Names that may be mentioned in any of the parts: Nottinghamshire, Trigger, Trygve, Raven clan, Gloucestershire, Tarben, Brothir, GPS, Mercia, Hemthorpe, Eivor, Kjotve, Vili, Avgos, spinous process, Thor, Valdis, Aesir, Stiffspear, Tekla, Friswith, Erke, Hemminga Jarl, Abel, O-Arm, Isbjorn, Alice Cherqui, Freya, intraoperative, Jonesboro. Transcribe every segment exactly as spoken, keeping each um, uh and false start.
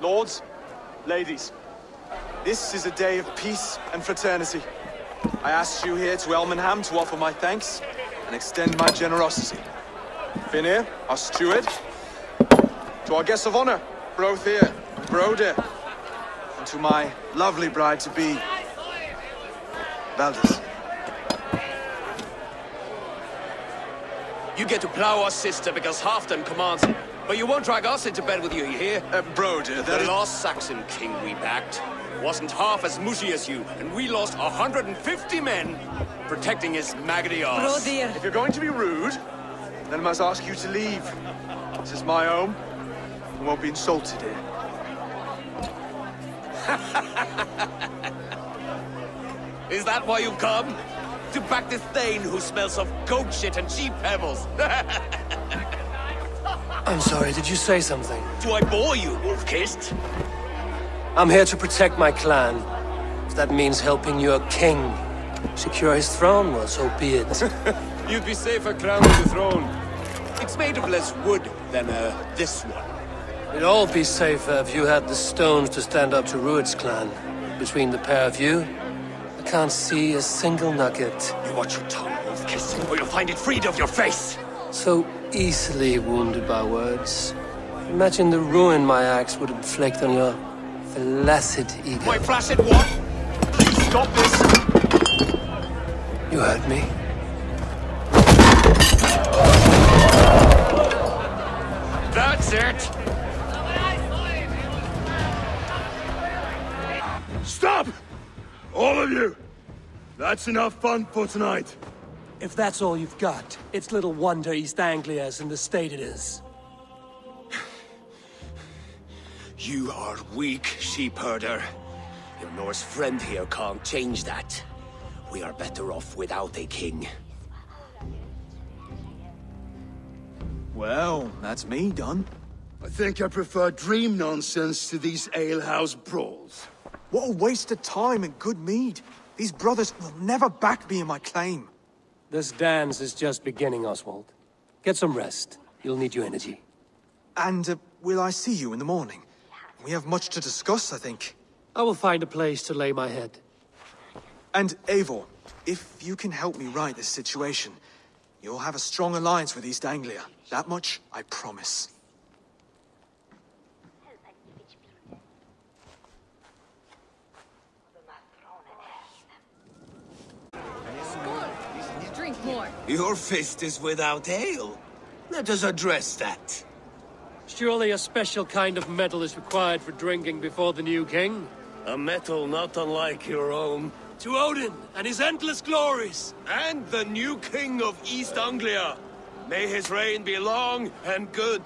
Lords, ladies, this is a day of peace and fraternity. I asked you here to Elmenham to offer my thanks and extend my generosity. Finir, our steward, to our guests of honor, Brothir, Broder, and to my lovely bride-to-be, Valdis. You get to plough our sister because Halfdan commands it, but you won't drag us into bed with you, you hear? Uh, Broder, that The is... last Saxon king we backed wasn't half as mushy as you, and we lost one hundred fifty men protecting his maggoty arse. Broder. If you're going to be rude, then I must ask you to leave. This is my home. I won't be insulted here. Is that why you've come? To back this Thane who smells of goat shit and cheap pebbles? I'm sorry, did you say something? Do I bore you, Wolf-Kissed? I'm here to protect my clan. If that means helping your king secure his throne, well, so be it. You'd be safer crowned with the throne. It's made of less wood than, uh, this one. It'd all be safer if you had the stones to stand up to Ruud's clan. Between the pair of you, I can't see a single nugget. You watch your tongue, Wolf-Kissed, or you'll find it freed of your face! So easily wounded by words. Imagine the ruin my axe would inflict on your flaccid ego. My flaccid what? Please stop this! You heard me. That's it! Stop! All of you! That's enough fun for tonight. If that's all you've got, it's little wonder East Anglia's in the state it is. You are weak, sheepherder. Your Norse friend here can't change that. We are better off without a king. Well, that's me done. I think I prefer dream nonsense to these alehouse brawls. What a waste of time and good mead. These brothers will never back me in my claim. This dance is just beginning, Oswald. Get some rest. You'll need your energy. And uh, will I see you in the morning? We have much to discuss, I think. I will find a place to lay my head. And Eivor, if you can help me right this situation, you'll have a strong alliance with East Anglia. That much, I promise. Skål! Drink more. Your fist is without ale. Let us address that. Surely a special kind of metal is required for drinking before the new king? A metal not unlike your own. To Odin and his endless glories! And the new king of East Anglia! May his reign be long and good!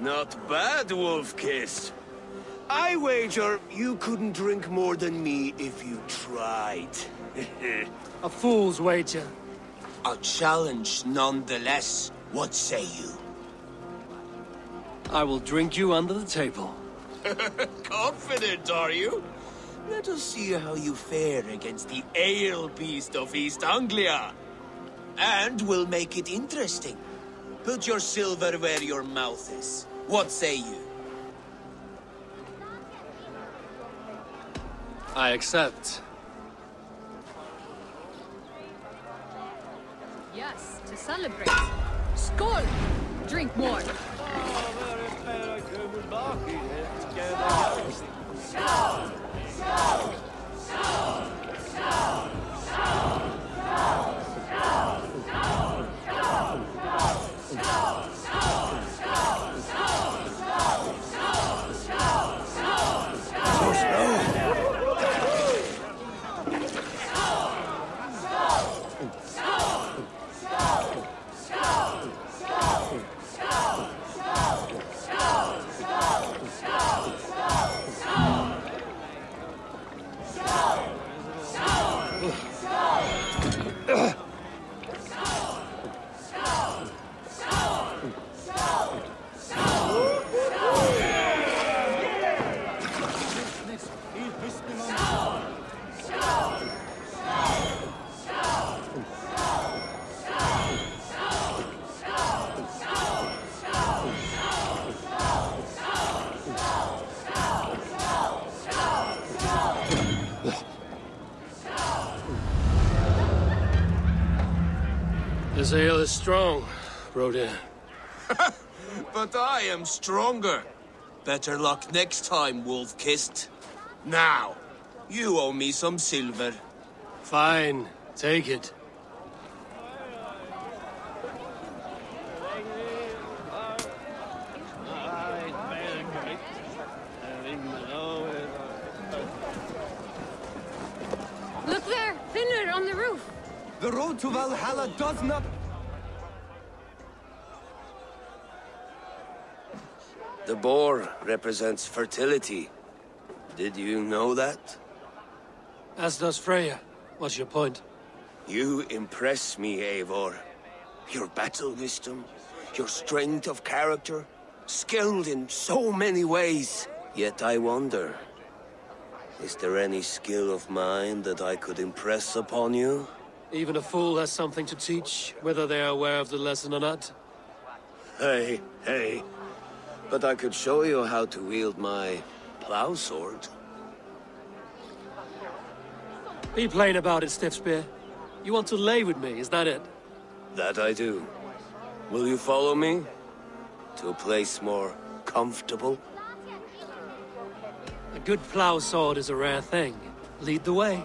Not bad, Wolf-Kissed. I wager you couldn't drink more than me if you tried. A fool's wager. A challenge nonetheless. What say you? I will drink you under the table. Confident, are you? Let us see how you fare against the ale beast of East Anglia. And we'll make it interesting. Put your silver where your mouth is. What say you? I accept. Yes, to celebrate. Skål! Drink more. Go! This ale is strong, Broder. But I am stronger. Better luck next time, Wolf-Kissed. Now, you owe me some silver. Fine, take it. Look there, Finir on the roof. The road to Valhalla does not... The boar represents fertility. Did you know that? As does Freya. What's your point? You impress me, Eivor. Your battle wisdom, your strength of character, skilled in so many ways. Yet I wonder, is there any skill of mine that I could impress upon you? Even a fool has something to teach, whether they are aware of the lesson or not. Hey, hey. But I could show you how to wield my plow sword. Be plain about it, Stiffspear. You want to lay with me, is that it? That I do. Will you follow me? To a place more comfortable? A good plow sword is a rare thing. Lead the way.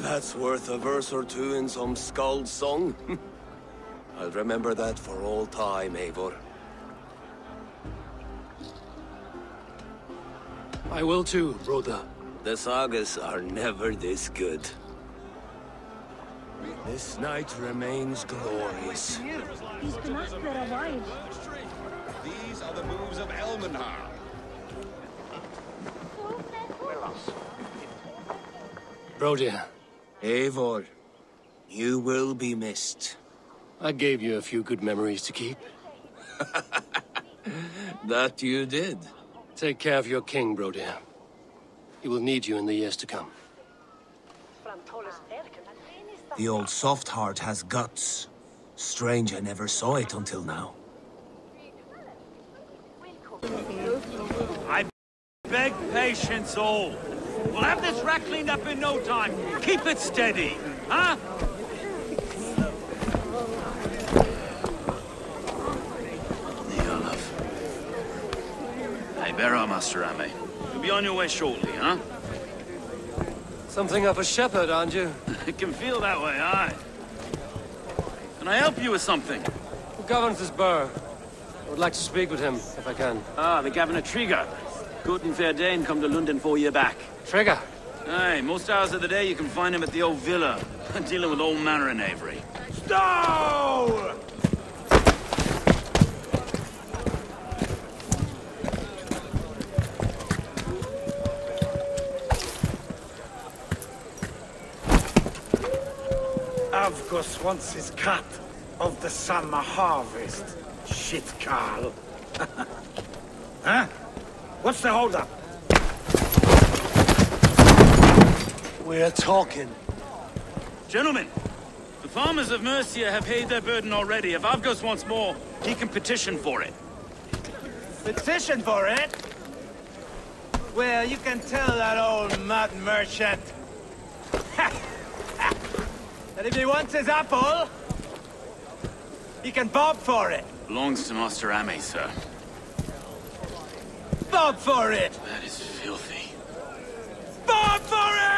That's worth a verse or two in some Skål song. I'll remember that for all time, Eivor. I will too, Broder. The sagas are never this good. This night remains glorious. He's been after a while. These are the moves of Elmenham. Broder. Eivor, you will be missed. I gave you a few good memories to keep. That you did. Take care of your king, Broder. He will need you in the years to come. The old soft heart has guts. Strange I never saw it until now. I beg patience all. We'll have this rack cleaned up in no time. Keep it steady, huh? The Olaf. Hey, bear our muster, Amy. You'll be on your way shortly, huh? Something up a shepherd, aren't you? It can feel that way, aye. Can I help you with something? Who governs this burgh? I would like to speak with him, if I can. Ah, the Governor Trigger. Guten Verdane come to Lunden four year back. Trigger? Aye, most hours of the day you can find him at the old villa. Dealing with all manner of knavery. Stow! Avgos wants his cut of the summer harvest. Shit, Carl. Huh? What's the hold-up? We're talking. Gentlemen, the farmers of Mercia have paid their burden already. If Avgos wants more, he can petition for it. Petition for it? Well, you can tell that old mud merchant that if he wants his apple, he can bob for it. Belongs to Master Ame, sir. Bob for it! That is filthy. Bob for it!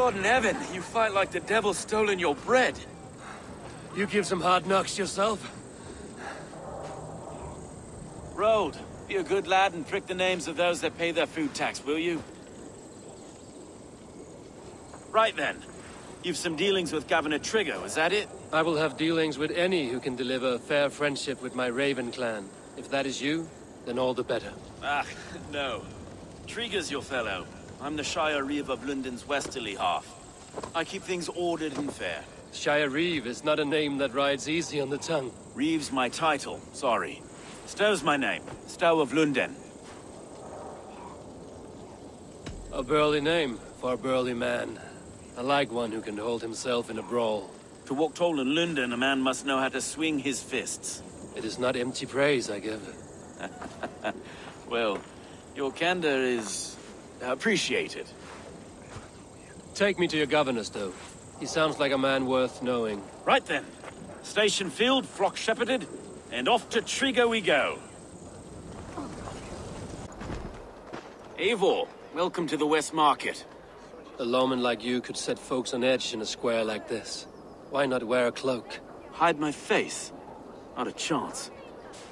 God in heaven, you fight like the devil's stolen your bread. You give some hard knocks yourself. Rold, be a good lad and prick the names of those that pay their food tax, will you? Right then. You've some dealings with Governor Trigger, is that it? I will have dealings with any who can deliver fair friendship with my Raven clan. If that is you, then all the better. Ah, no. Trigger's your fellow. I'm the Shire Reeve of Lunden's westerly half. I keep things ordered and fair. Shire Reeve is not a name that rides easy on the tongue. Reeve's my title, sorry. Stow's my name. Stow of Lunden. A burly name for a burly man. I like one who can hold himself in a brawl. To walk tall in Lunden, a man must know how to swing his fists. It is not empty praise I give. Well, your candor is appreciated. Take me to your governor, Stow. He sounds like a man worth knowing. Right then. Station field, flock shepherded, and off to Trigger we go. Eivor, welcome to the West Market. A lawman like you could set folks on edge in a square like this. Why not wear a cloak? Hide my face? Not a chance.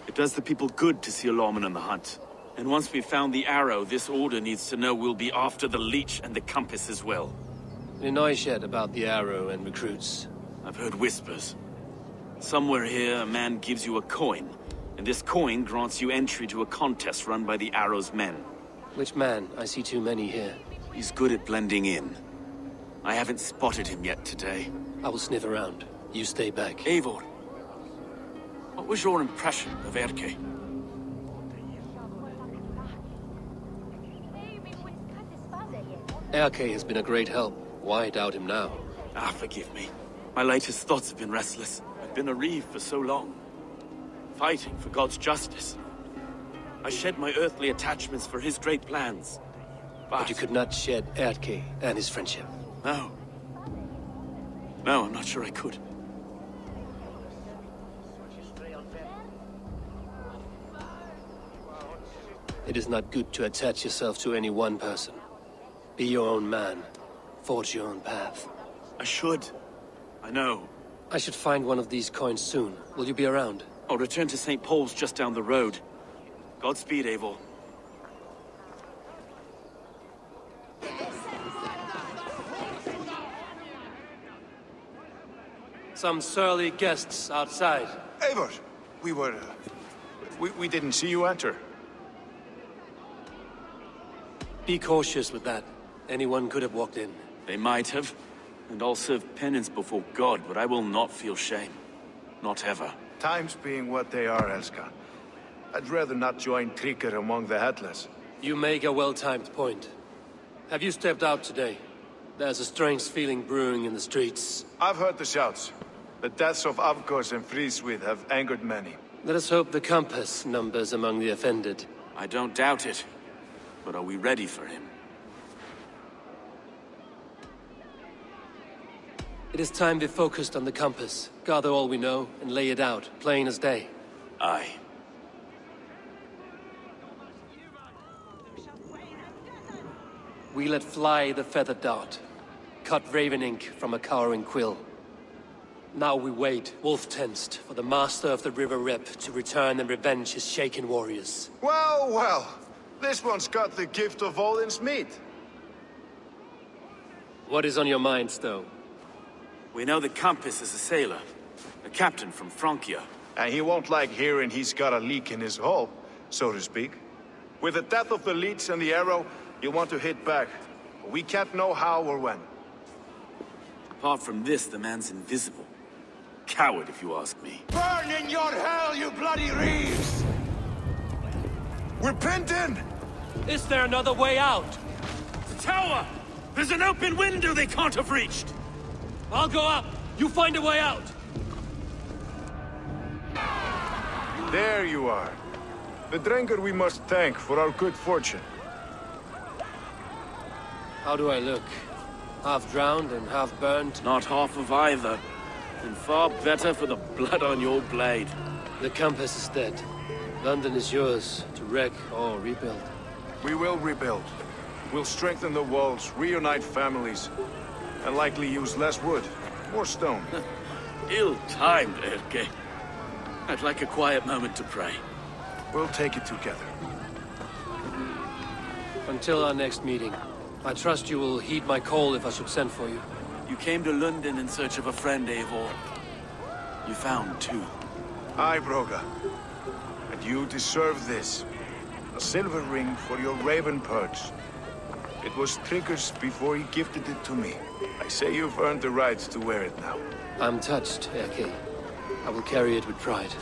It does the people good to see a lawman on the hunt. And once we've found the arrow, this order needs to know we'll be after the leech and the compass as well. You know yet about the arrow and recruits? I've heard whispers. Somewhere here, a man gives you a coin, and this coin grants you entry to a contest run by the arrow's men. Which man? I see too many here. He's good at blending in. I haven't spotted him yet today. I will sniff around. You stay back. Eivor, what was your impression of Erke? Erke has been a great help. Why doubt him now? Ah, forgive me. My latest thoughts have been restless. I've been a reeve for so long. Fighting for God's justice. I shed my earthly attachments for his great plans. But, but you could not shed Erke and his friendship. No. No, I'm not sure I could. It is not good to attach yourself to any one person. Be your own man. Forge your own path. I should. I know. I should find one of these coins soon. Will you be around? I'll return to Saint Paul's just down the road. Godspeed, Eivor. Some surly guests outside. Eivor! We were... Uh, we, we didn't see you enter. Be cautious with that. Anyone could have walked in. They might have. And I'll serve penance before God, but I will not feel shame. Not ever. Times being what they are, Elska. I'd rather not join Trigger among the Headless. You make a well-timed point. Have you stepped out today? There's a strange feeling brewing in the streets. I've heard the shouts. The deaths of Avgos and Friswith have angered many. Let us hope the compass numbers among the offended. I don't doubt it. But are we ready for him? It is time we focused on the compass. Gather all we know and lay it out, plain as day. Aye. We let fly the feather dart. Cut raven ink from a cowering quill. Now we wait, wolf tensed, for the master of the river Rip to return and revenge his shaken warriors. Well, well. This one's got the gift of Odin's meat. What is on your mind, Stow? We know the compass is a sailor, a captain from Francia. And he won't like hearing he's got a leak in his hull, so to speak. With the death of the leech and the arrow, you want to hit back. But we can't know how or when. Apart from this, the man's invisible. Coward, if you ask me. Burn in your hell, you bloody reeves! We're pinned in! Is there another way out? The tower! There's an open window they can't have reached! I'll go up. You find a way out. There you are. The Drengar we must thank for our good fortune. How do I look? Half drowned and half burned? Not half of either. And far better for the blood on your blade. The compass is dead. London is yours to wreck or rebuild. We will rebuild. We'll strengthen the walls, reunite families. and likely use less wood, more stone. Ill-timed, Erke. I'd like a quiet moment to pray. We'll take it together. Until our next meeting. I trust you will heed my call if I should send for you. You came to Lunden in search of a friend, Eivor. You found two. Aye, Broder. And you deserve this. A silver ring for your raven perch. It was Trigger's before he gifted it to me. I say you've earned the right to wear it now. I'm touched, Erke. I will carry it with pride.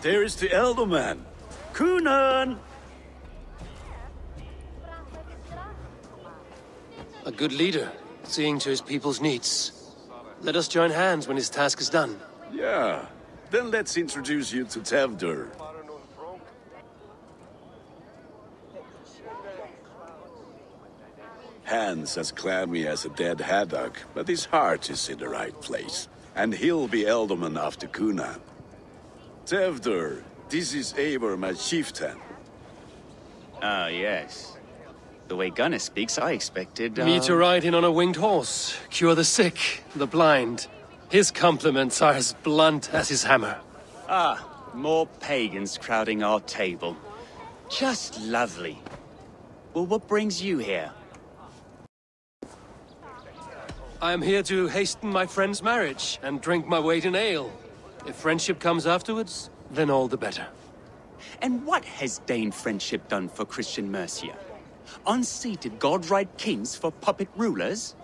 There is the elder man, Kunan! A good leader, seeing to his people's needs. Let us join hands when his task is done. Yeah, then let's introduce you to Tewdwr. Hands as clammy as a dead haddock, but his heart is in the right place. And he'll be elderman after Kunan. Tewdwr, this is Eivor, my chieftain. Ah, yes. The way Gunnar speaks, I expected... Uh... me to ride in on a winged horse, cure the sick, the blind. His compliments are as blunt as his hammer. Ah, more pagans crowding our table. Just lovely. Well, what brings you here? I am here to hasten my friend's marriage and drink my weight in ale. If friendship comes afterwards, then all the better. And what has Dane friendship done for Christian Mercia? Unseated god-right kings for puppet rulers?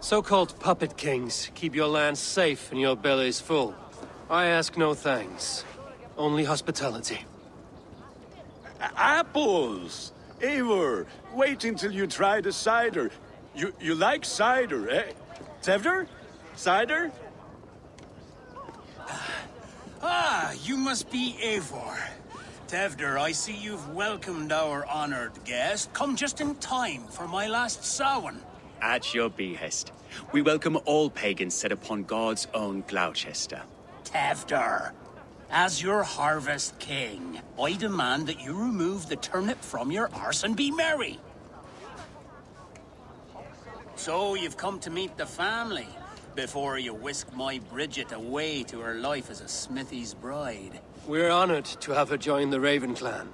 So-called puppet kings keep your land safe and your bellies full. I ask no thanks, only hospitality. Apples! Eivor, wait until you try the cider. You, you like cider, eh? Tewdwr? Cider? Ah, you must be Eivor. Tewdwr, I see you've welcomed our honored guest. Come just in time for my last Samhain. At your behest. We welcome all pagans set upon God's own Gloucester. Tewdwr, as your harvest king, I demand that you remove the turnip from your arse and be merry. So you've come to meet the family. Before you whisk my Bridget away to her life as a smithy's bride. We're honored to have her join the Raven clan,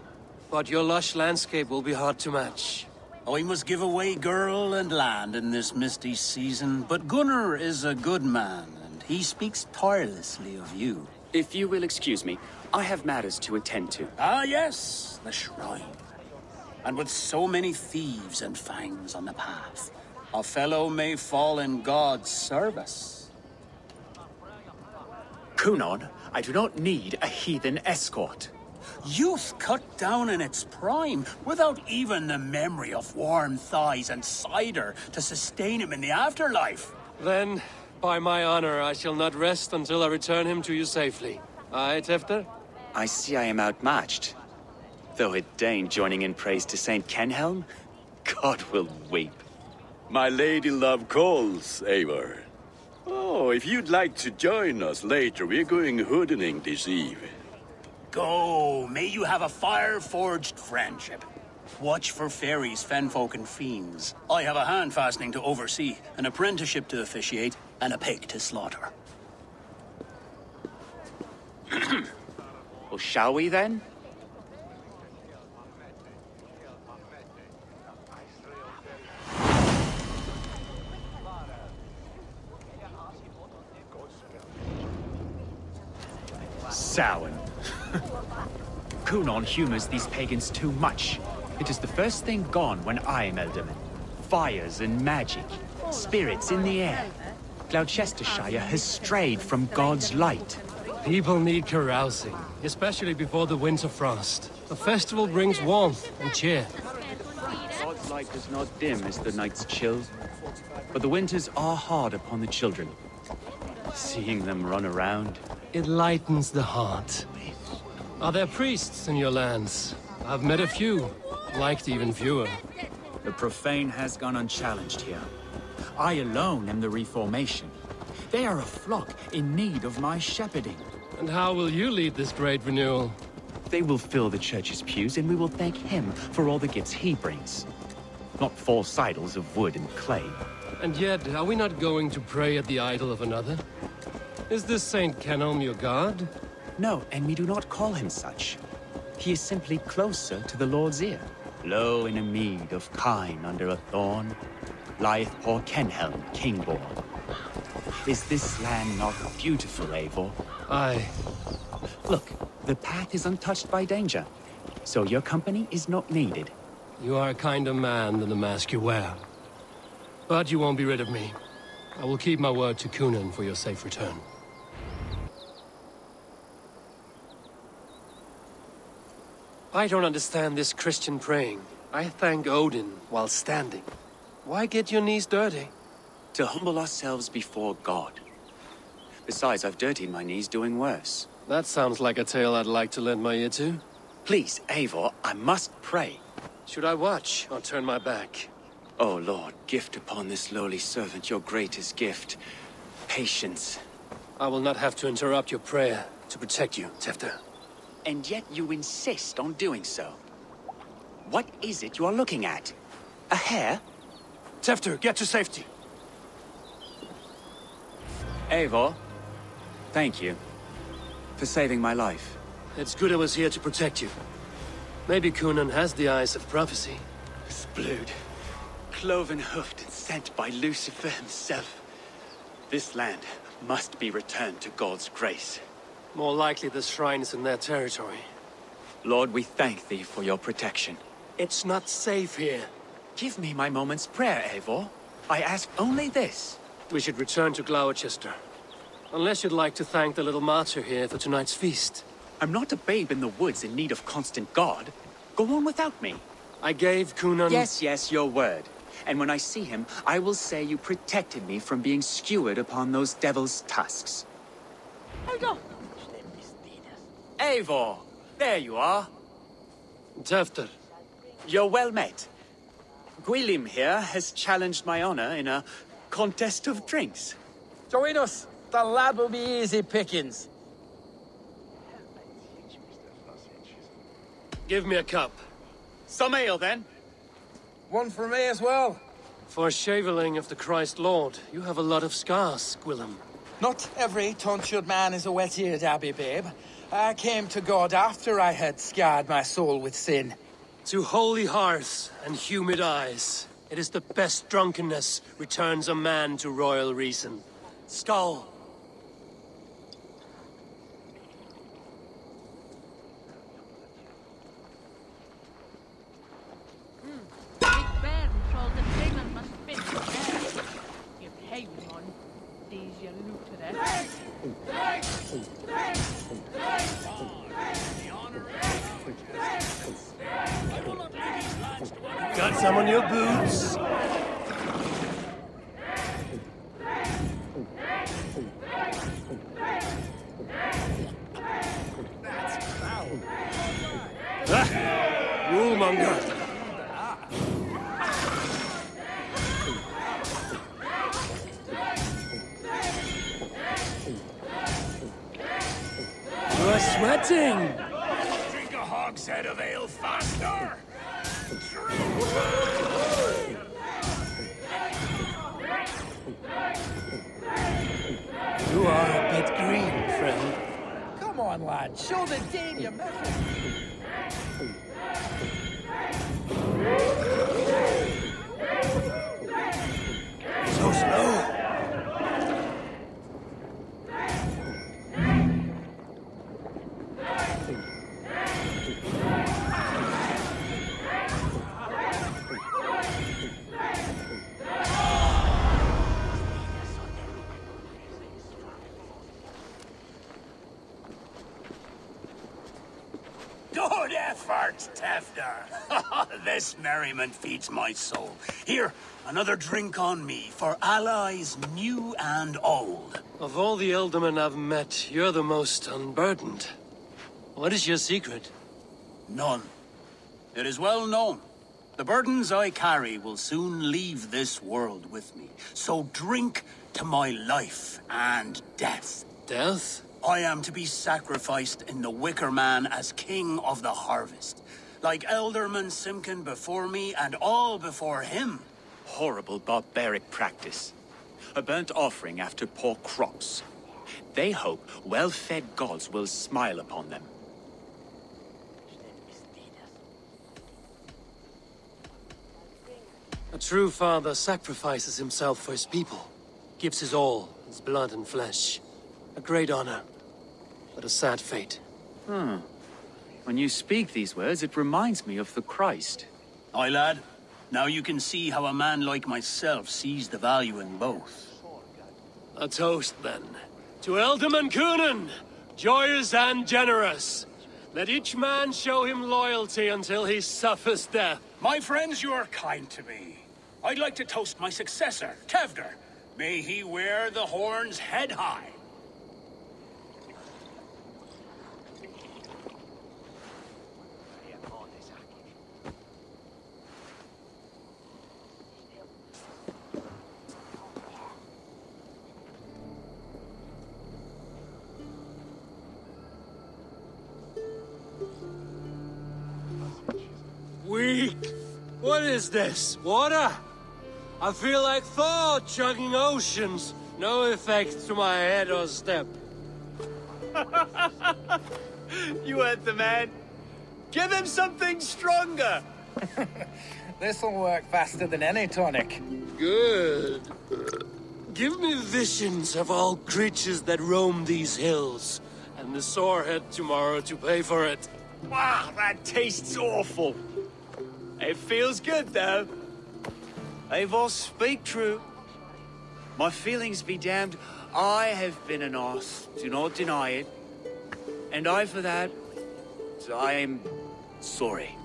but your lush landscape will be hard to match. I must give away girl and land in this misty season, but Gunnar is a good man, and he speaks tirelessly of you. If you will excuse me, I have matters to attend to. Ah yes, the shrine. And with so many thieves and fangs on the path, a fellow may fall in God's service. Kunan, I do not need a heathen escort. Youth cut down in its prime, without even the memory of warm thighs and cider to sustain him in the afterlife. Then, by my honor, I shall not rest until I return him to you safely. Aye, Tewdwr? I see I am outmatched. Though a Dane joining in praise to Saint Kenelm, God will weep. My lady love calls, Eivor. Oh, if you'd like to join us later, we're going hoodening this eve. Go! May you have a fire-forged friendship. Watch for fairies, fenfolk, and fiends. I have a hand fastening to oversee, an apprenticeship to officiate, and a pig to slaughter. Well, shall we then? Samhain. Kunan humors these pagans too much. It is the first thing gone when I am elderman. Fires and magic, spirits in the air. Gloucestershire has strayed from God's light. People need carousing, especially before the winter frost. The festival brings warmth and cheer. God's light does not dim as the night's chill, but the winters are hard upon the children. Seeing them run around. It lightens the heart. Are there priests in your lands? I've met a few, liked even fewer. The profane has gone unchallenged here. I alone am the reformation. They are a flock in need of my shepherding. And how will you lead this great renewal? They will fill the church's pews, and we will thank him for all the gifts he brings. Not false idols of wood and clay. And yet, are we not going to pray at the idol of another? Is this Saint Kenelm your god? No, and we do not call him such. He is simply closer to the Lord's ear. Lo, in a mead of kine under a thorn, lieth poor Kenhelm, king-born. Is this land not beautiful, Eivor? Aye. Look, the path is untouched by danger, so your company is not needed. You are a kinder man than the mask you wear. But you won't be rid of me. I will keep my word to Kunan for your safe return. I don't understand this Christian praying. I thank Odin while standing. Why get your knees dirty? To humble ourselves before God. Besides, I've dirtied my knees doing worse. That sounds like a tale I'd like to lend my ear to. Please, Eivor, I must pray. Should I watch or turn my back? Oh Lord, gift upon this lowly servant your greatest gift, patience. I will not have to interrupt your prayer to protect you, Tewdwr. And yet you insist on doing so. What is it you are looking at? A hare? Tewdwr, get to safety. Eivor, thank you for saving my life. It's good I was here to protect you. Maybe Kunan has the eyes of prophecy. Splood. Cloven-hoofed and sent by Lucifer himself. This land must be returned to God's grace. More likely the shrine is in their territory. Lord, we thank thee for your protection. It's not safe here. Give me my moment's prayer, Eivor. I ask only this. We should return to Gloucester. Unless you'd like to thank the little martyr here for tonight's feast. I'm not a babe in the woods in need of constant guard. Go on without me. I gave Kunan... Yes, yes, your word. And when I see him, I will say you protected me from being skewered upon those devil's tusks. Eivor! There you are! Tewdwr. You're well met. Gwilym here has challenged my honor in a contest of drinks. Join us! The lad will be easy pickings. Give me a cup. Some ale, then. One for me as well. For a shaveling of the Christ Lord, you have a lot of scars, Gwilym. Not every tonsured man is a wet-eared abbey, babe. I came to God after I had scarred my soul with sin. To holy hearths and humid eyes, it is the best drunkenness returns a man to royal reason. Skål! Got some on your boots. That's foul. Ah, rule monger. You're sweating! Drink a hogshead of ale faster! You are a bit green, friend. Come on, lad, show the Dane your method. So slow! fart, Tewdwr. This merriment feeds my soul. Here, another drink on me, for allies new and old. Of all the Eldermen I've met, you're the most unburdened. What is your secret? None. It is well known. The burdens I carry will soon leave this world with me. So drink to my life and death. Death? I am to be sacrificed in the Wicker Man as King of the Harvest. Like Elderman Simkin before me and all before him. Horrible barbaric practice. A burnt offering after poor crops. They hope well-fed gods will smile upon them. A true father sacrifices himself for his people. Gives his all, his blood and flesh. A great honor, but a sad fate. Hmm. When you speak these words, it reminds me of the Christ. Aye, lad. Now you can see how a man like myself sees the value in both. A toast, then. To Elderman Kunan, joyous and generous. Let each man show him loyalty until he suffers death. My friends, you are kind to me. I'd like to toast my successor, Tewdwr. May he wear the horns head high. What is this? Water? I feel like Thor chugging oceans. No effect to my head or step. You heard the man. Give him something stronger. This'll work faster than any tonic. Good. Give me visions of all creatures that roam these hills, and the sorehead tomorrow to pay for it. Wow, that tastes awful. It feels good, though. Eivor, speak true. My feelings be damned, I have been an arse. Do not deny it. And I, for that, I am sorry.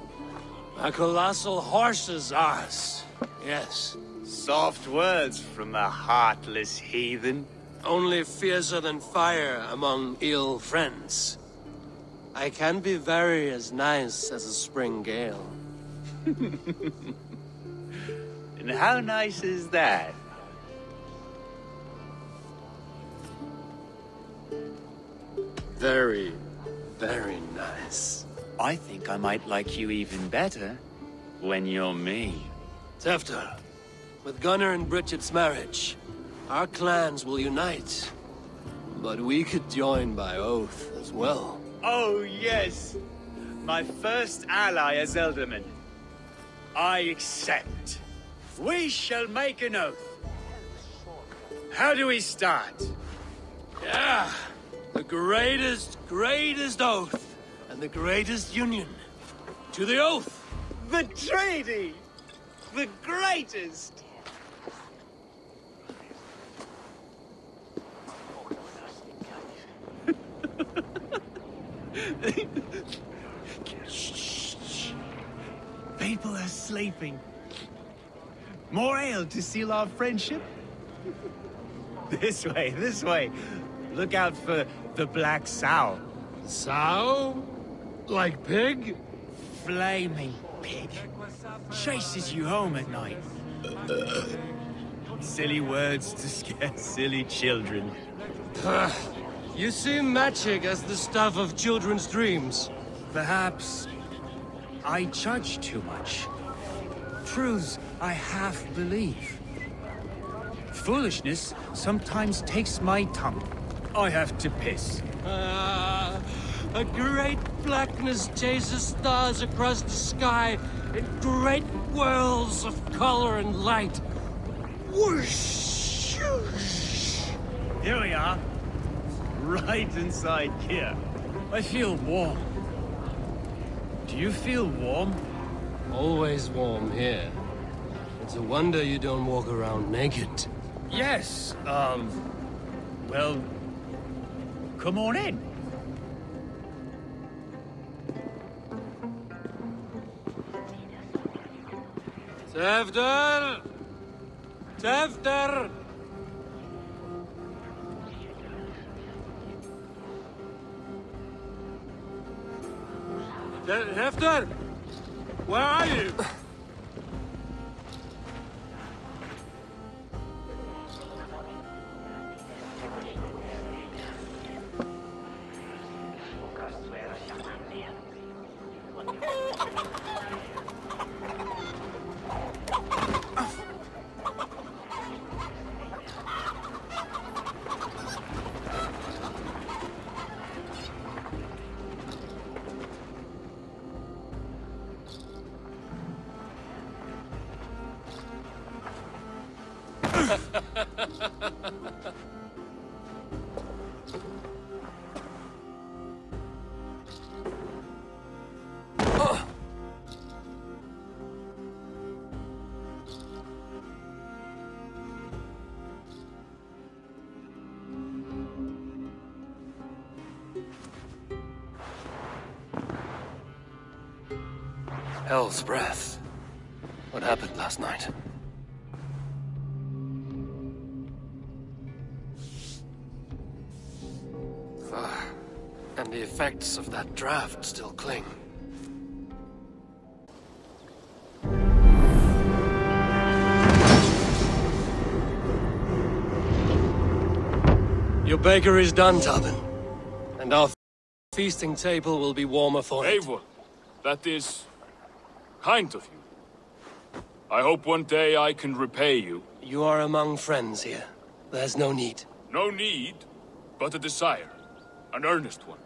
A colossal horse's arse. Yes. Soft words from a heartless heathen. Only fiercer than fire among ill friends. I can be very as nice as a spring gale. And how nice is that? Very, very nice. I think I might like you even better when you're me. Tewdwr, with Gunnar and Bridget's marriage, our clans will unite. But we could join by oath as well. Oh, yes! My first ally as Elderman. I accept. We shall make an oath. How do we start? Yeah, the greatest, greatest oath, and the greatest union. To the oath! The treaty! The greatest! People are sleeping. More ale to seal our friendship? This way, this way. Look out for the black sow. Sow? Like pig? Flaming pig. Chases you home at night. Silly words to scare silly children. You see magic as the stuff of children's dreams. Perhaps I judge too much. Truths I half believe. Foolishness sometimes takes my tongue. I have to piss. Uh, a great blackness chases stars across the sky in great whirls of color and light. Whoosh! Here we are. Right inside here. I feel warm. Do you feel warm? Always warm here. It's a wonder you don't walk around naked. Yes, um... well... come on in. Tewdwr! Tewdwr! Tewdwr! Where are you? Hell's breath. What happened last night? Ah, and the effects of that draft still cling. Your bakery is done, Tarben. And our feasting table will be warmer for it. Eivor, that is... kind of you. I hope one day I can repay you. You are among friends here. There's no need. No need, but a desire. An earnest one.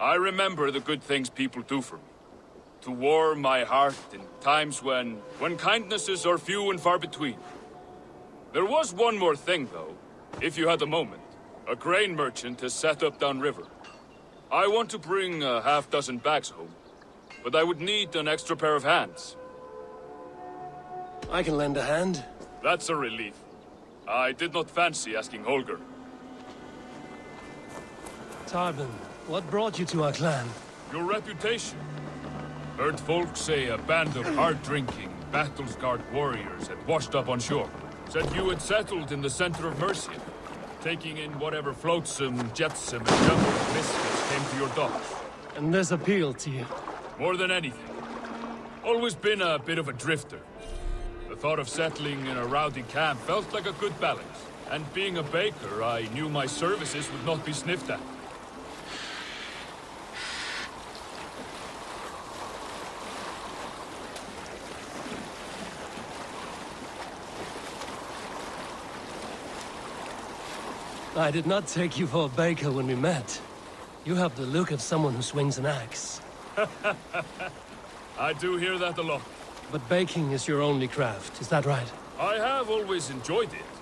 I remember the good things people do for me. To warm my heart in times when... when kindnesses are few and far between. There was one more thing, though. If you had a moment. A grain merchant has set up downriver. I want to bring a half dozen bags home. But I would need an extra pair of hands. I can lend a hand. That's a relief. I did not fancy asking Holger. Tarben, what brought you to our clan? Your reputation. Heard folk say a band of hard-drinking, battle-scarred warriors had washed up on shore. Said you had settled in the center of Mercia, taking in whatever flotsam, jetsam, and jumbled misfits came to your docks. And this appealed to you? More than anything. Always been a bit of a drifter. The thought of settling in a rowdy camp felt like a good balance. And being a baker, I knew my services would not be sniffed at. I did not take you for a baker when we met. You have the look of someone who swings an axe. I do hear that a lot. But baking is your only craft, is that right? I have always enjoyed it.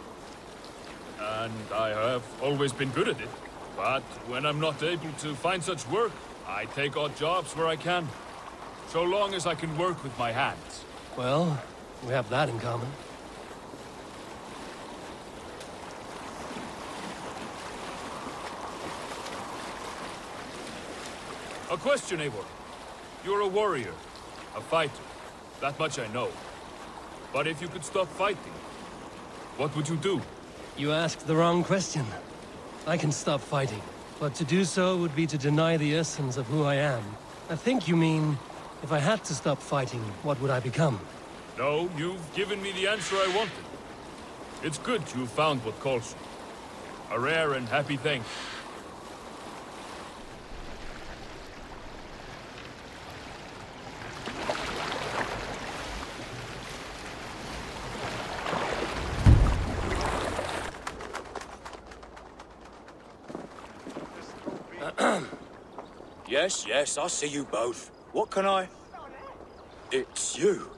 And I have always been good at it. But when I'm not able to find such work, I take odd jobs where I can. So long as I can work with my hands. Well, we have that in common. A question, Eivor. You're a warrior, a fighter, that much I know. But if you could stop fighting, what would you do? You asked the wrong question. I can stop fighting, but to do so would be to deny the essence of who I am. I think you mean, if I had to stop fighting, what would I become? No, you've given me the answer I wanted. It's good you found what calls you. A rare and happy thing. Yes, yes, I see you both. What can I... It's you.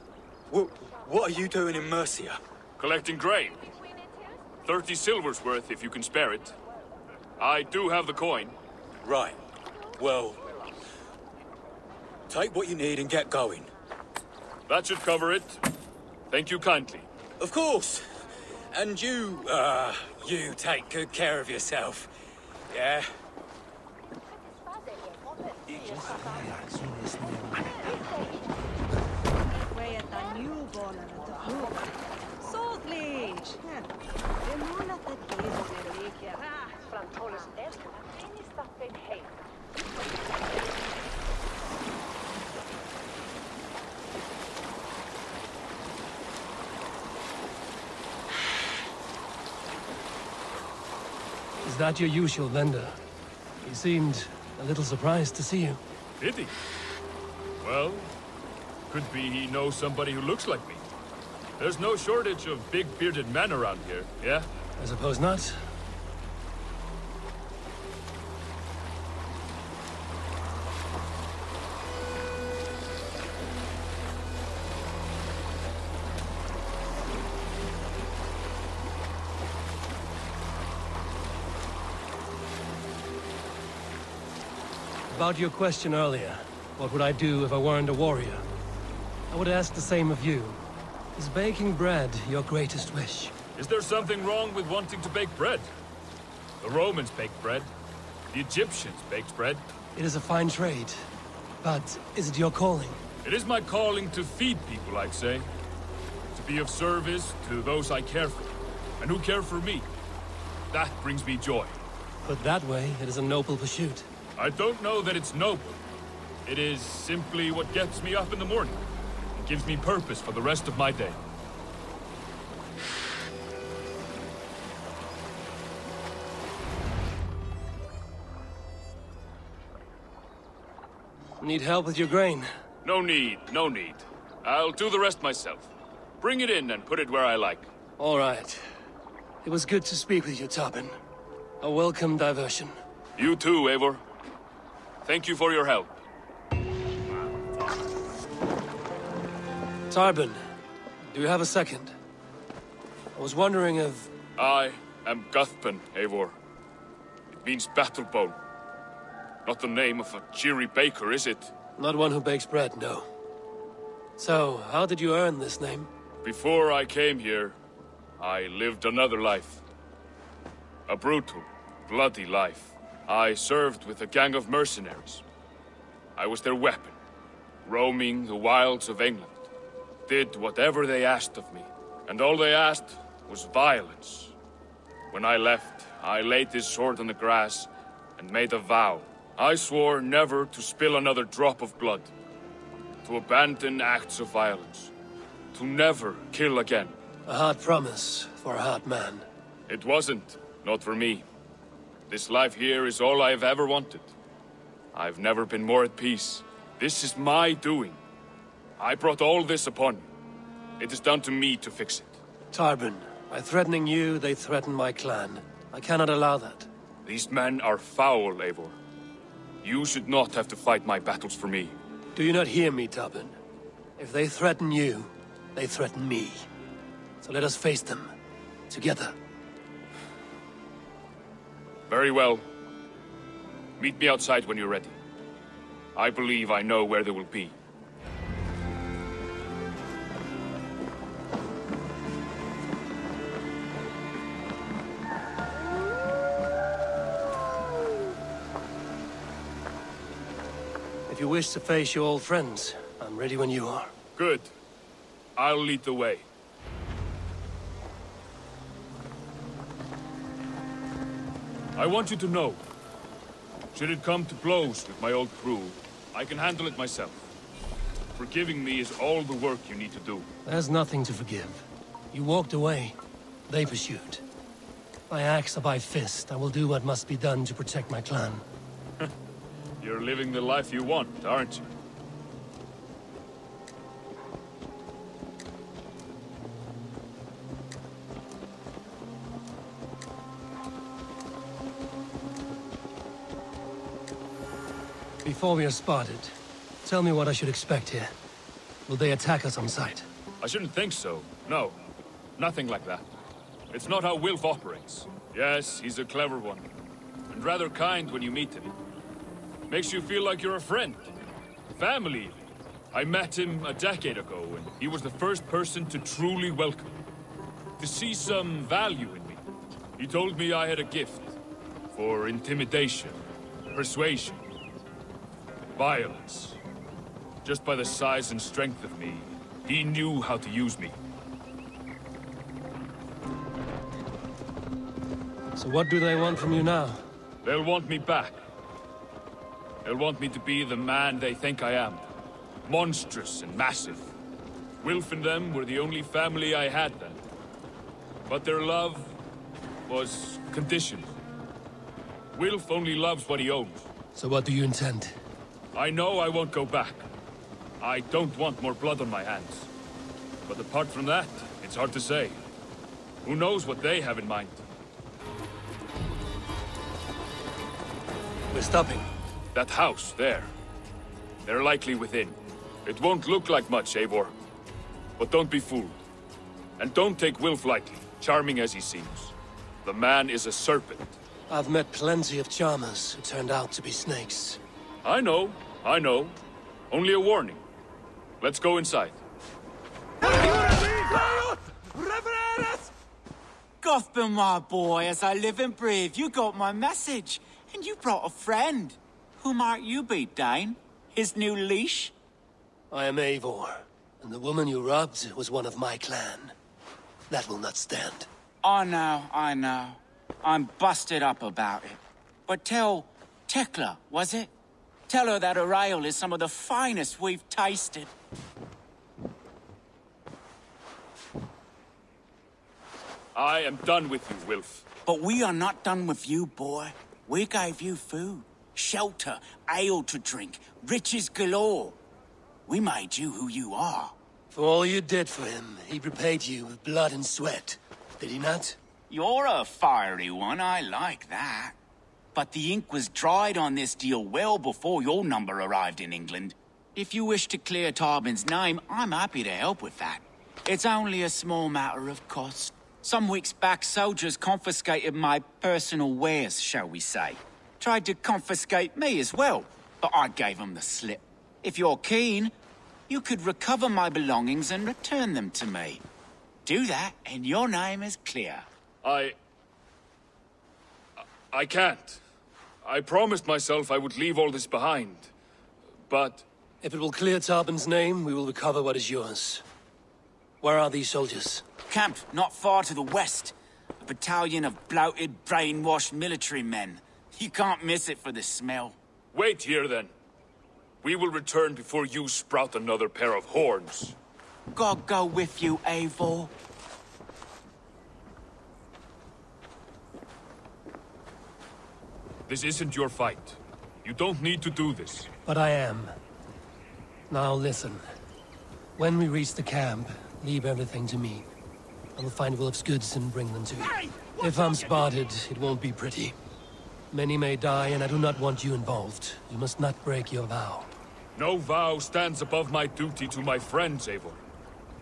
What, what are you doing in Mercia? Collecting grain. Thirty silvers worth, if you can spare it. I do have the coin. Right. Well... take what you need and get going. That should cover it. Thank you kindly. Of course! And you, uh... you take good care of yourself. Yeah? Just relax. Is that your usual vendor? He seemed a little surprised to see you. Did he? Well, could be he knows somebody who looks like me. There's no shortage of big bearded men around here, yeah? I suppose not. About your question earlier, what would I do if I weren't a warrior? I would ask the same of you. Is baking bread your greatest wish? Is there something wrong with wanting to bake bread? The Romans baked bread. The Egyptians baked bread. It is a fine trade, but is it your calling? It is my calling to feed people, I'd say. To be of service to those I care for, and who care for me. That brings me joy. Put that way, it is a noble pursuit. I don't know that it's noble. It is simply what gets me up in the morning. It gives me purpose for the rest of my day. Need help with your grain? No need, no need. I'll do the rest myself. Bring it in and put it where I like. All right. It was good to speak with you, Tarben. A welcome diversion. You too, Eivor. Thank you for your help. Tarben, do you have a second? I was wondering if... I am Guthpen, Eivor. It means battle bone. Not the name of a cheery baker, is it? Not one who bakes bread, no. So, how did you earn this name? Before I came here, I lived another life. A brutal, bloody life. I served with a gang of mercenaries. I was their weapon, roaming the wilds of England. Did whatever they asked of me, and all they asked was violence. When I left, I laid this sword on the grass and made a vow. I swore never to spill another drop of blood, to abandon acts of violence, to never kill again. A hard promise for a hard man. It wasn't, not for me. This life here is all I've ever wanted. I've never been more at peace. This is my doing. I brought all this upon you. It is down to me to fix it. Tarben, by threatening you, they threaten my clan. I cannot allow that. These men are foul, Eivor. You should not have to fight my battles for me. Do you not hear me, Tarben? If they threaten you, they threaten me. So let us face them, together. Very well. Meet me outside when you're ready. I believe I know where they will be. If you wish to face your old friends, I'm ready when you are. Good. I'll lead the way. I want you to know, should it come to blows with my old crew, I can handle it myself. Forgiving me is all the work you need to do. There's nothing to forgive. You walked away. They pursued. By axe or by fist, I will do what must be done to protect my clan. You're living the life you want, aren't you? Before we are spotted, tell me what I should expect here. Will they attack us on sight? I shouldn't think so. No. Nothing like that. It's not how Wilf operates. Yes, he's a clever one. And rather kind when you meet him. Makes you feel like you're a friend. Family. I met him a decade ago, and he was the first person to truly welcome me. To see some value in me. He told me I had a gift. For intimidation. Persuasion. Violence. Just by the size and strength of me, he knew how to use me. So what do they want from you now? They'll want me back. They'll want me to be the man they think I am. Monstrous and massive. Wilf and them were the only family I had then. But their love was conditioned. Wilf only loves what he owns. So what do you intend? I know I won't go back. I don't want more blood on my hands. But apart from that, it's hard to say. Who knows what they have in mind? We're stopping. That house, there. They're likely within. It won't look like much, Eivor. But don't be fooled. And don't take Wilf lightly, charming as he seems. The man is a serpent. I've met plenty of charmers who turned out to be snakes. I know, I know. Only a warning. Let's go inside. Gotham, my boy, as I live and breathe, you got my message. And you brought a friend. Who might you be, Dane? His new leash? I am Eivor, and the woman you robbed was one of my clan. That will not stand. I know, I know. I'm busted up about it. But tell Tekla, was it? Tell her that her ale is some of the finest we've tasted. I am done with you, Wilf. But we are not done with you, boy. We gave you food, shelter, ale to drink, riches galore. We made you who you are. For all you did for him, he repaid you with blood and sweat, did he not? You're a fiery one, I like that. But the ink was dried on this deal well before your number arrived in England. If you wish to clear Tarben's name, I'm happy to help with that. It's only a small matter of cost. Some weeks back, soldiers confiscated my personal wares, shall we say. Tried to confiscate me as well, but I gave them the slip. If you're keen, you could recover my belongings and return them to me. Do that, and your name is clear. I... I can't. I promised myself I would leave all this behind, but... If it will clear Tarben's name, we will recover what is yours. Where are these soldiers? Camped not far to the west. A battalion of bloated, brainwashed military men. You can't miss it for the smell. Wait here, then. We will return before you sprout another pair of horns. God go with you, Eivor. This isn't your fight. You don't need to do this. But I am. Now listen. When we reach the camp, leave everything to me. I will find Wolf's goods and bring them to you. Hey, if I'm spotted, it won't be pretty. Many may die, and I do not want you involved. You must not break your vow. No vow stands above my duty to my friends, Eivor.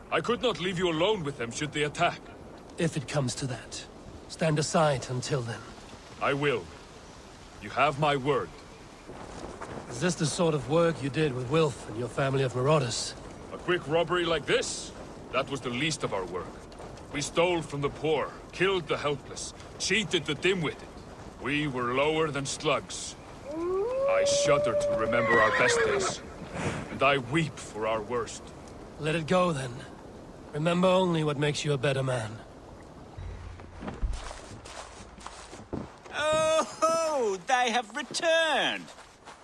I could not leave you alone with them should they attack. If it comes to that, stand aside until then. I will. You have my word. Is this the sort of work you did with Wilf and your family of marauders? A quick robbery like this? That was the least of our work. We stole from the poor, killed the helpless, cheated the dim-witted. We were lower than slugs. I shudder to remember our best days, and I weep for our worst. Let it go, then. Remember only what makes you a better man. Oh, ho, they have returned!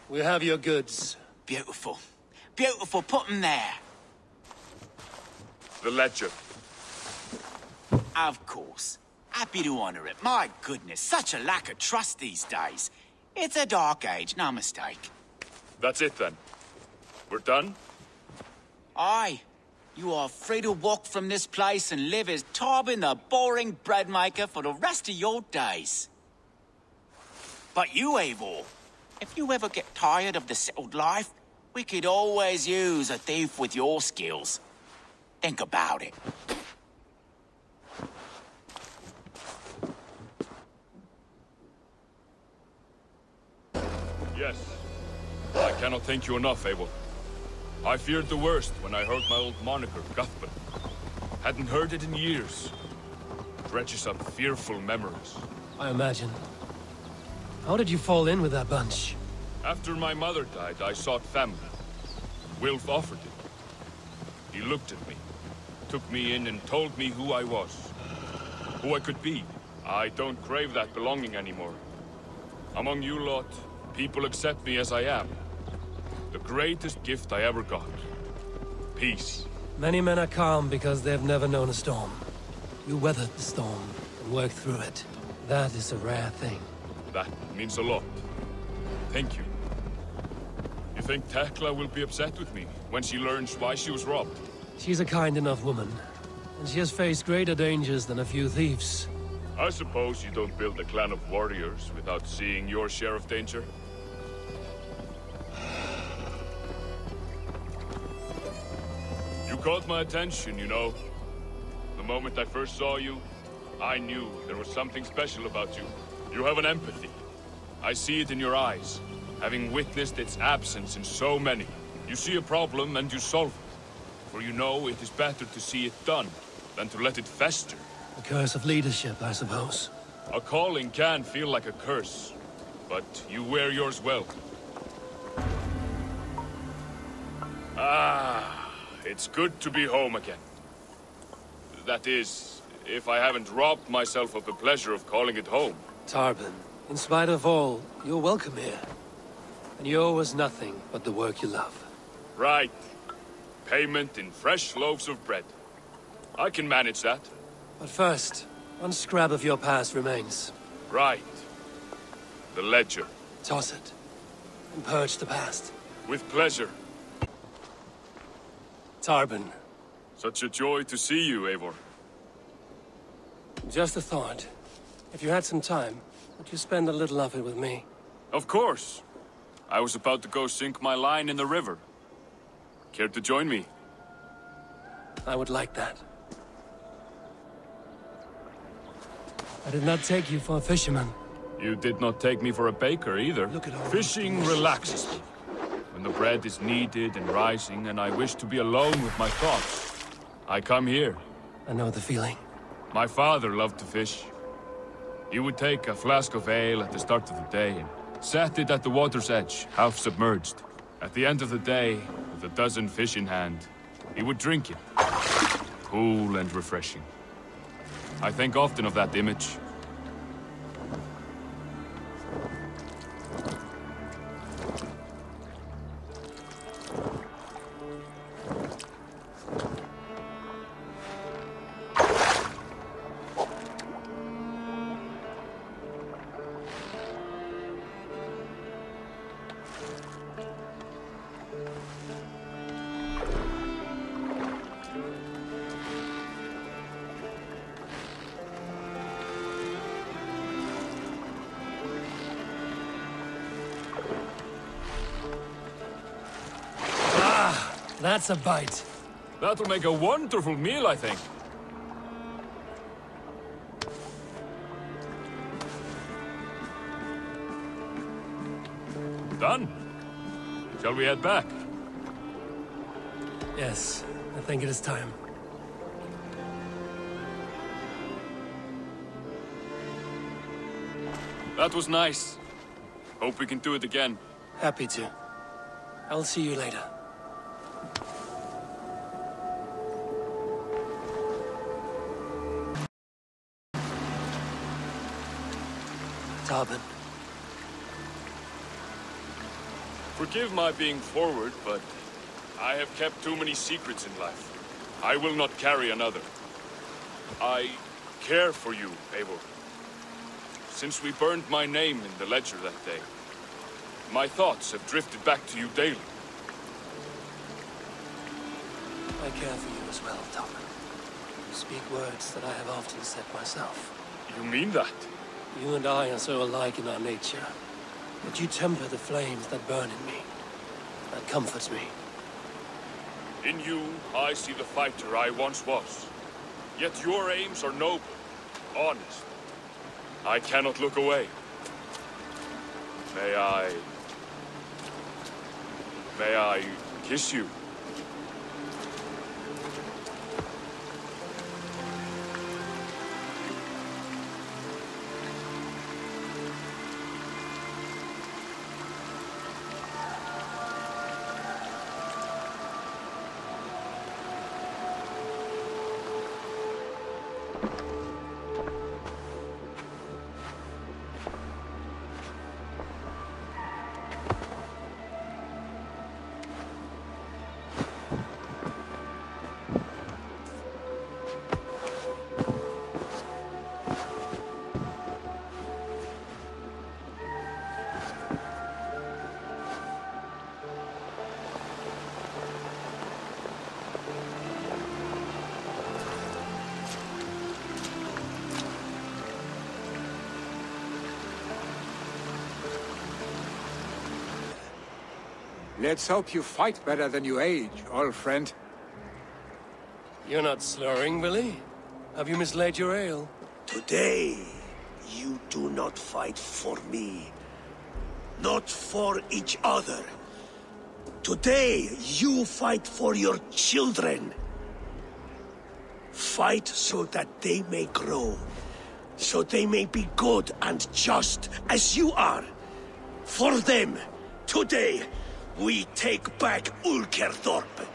We have your goods. Beautiful. Beautiful, put them there. The ledger. Of course. Happy to honor it. My goodness, such a lack of trust these days. It's a dark age, no mistake. That's it, then. We're done? Aye. You are free to walk from this place and live as Tarben the boring breadmaker for the rest of your days. But you, Eivor, if you ever get tired of the settled life, we could always use a thief with your skills. Think about it. Yes. I cannot thank you enough, Abel. I feared the worst when I heard my old moniker, Guthman. Hadn't heard it in years. It dredges up fearful memories. I imagine. How did you fall in with that bunch? After my mother died, I sought family. Wilf offered it. He looked at me, took me in and told me who I was. Who I could be. I don't crave that belonging anymore. Among you lot, people accept me as I am. The greatest gift I ever got. Peace. Many men are calm because they've never known a storm. You weathered the storm and worked through it. That is a rare thing. That means a lot. Thank you. You think Tekla will be upset with me when she learns why she was robbed? She's a kind enough woman, and she has faced greater dangers than a few thieves. I suppose you don't build a clan of warriors without seeing your share of danger? You caught my attention, you know. The moment I first saw you, I knew there was something special about you. You have an empathy. I see it in your eyes, having witnessed its absence in so many. You see a problem and you solve it, for you know it is better to see it done than to let it fester. The curse of leadership, I suppose. A calling can feel like a curse, but you wear yours well. Ah, it's good to be home again. That is, if I haven't robbed myself of the pleasure of calling it home. Tarben, in spite of all, you're welcome here. And you owe us nothing but the work you love. Right. Payment in fresh loaves of bread. I can manage that. But first, one scrap of your past remains. Right. The ledger. Toss it, and purge the past. With pleasure. Tarben. Such a joy to see you, Eivor. Just a thought. If you had some time, would you spend a little of it with me? Of course. I was about to go sink my line in the river. Care to join me? I would like that. I did not take you for a fisherman. You did not take me for a baker either. Look at all fishing relaxes me. When the bread is kneaded and rising and I wish to be alone with my thoughts, I come here. I know the feeling. My father loved to fish. He would take a flask of ale at the start of the day and set it at the water's edge, half submerged. At the end of the day, with a dozen fish in hand, he would drink it. Cool and refreshing. I think often of that image. That's a bite. That'll make a wonderful meal, I think. Done. Shall we head back? Yes, I think it is time. That was nice. Hope we can do it again. Happy to. I'll see you later. Tarben. Forgive my being forward, but I have kept too many secrets in life. I will not carry another. I care for you, Abel. Since we burned my name in the ledger that day, my thoughts have drifted back to you daily. I care for you as well, Tarben. You speak words that I have often said myself. You mean that? You and I are so alike in our nature, but you temper the flames that burn in me. That comforts me. In you, I see the fighter I once was. Yet your aims are noble, honest. I cannot look away. May I... May I kiss you? Let's hope you fight better than you age, old friend. You're not slurring, Vili? Have you mislaid your ale? Today, you do not fight for me. Not for each other. Today, you fight for your children. Fight so that they may grow. So they may be good and just as you are. For them, today, we take back Ulkerthorpe.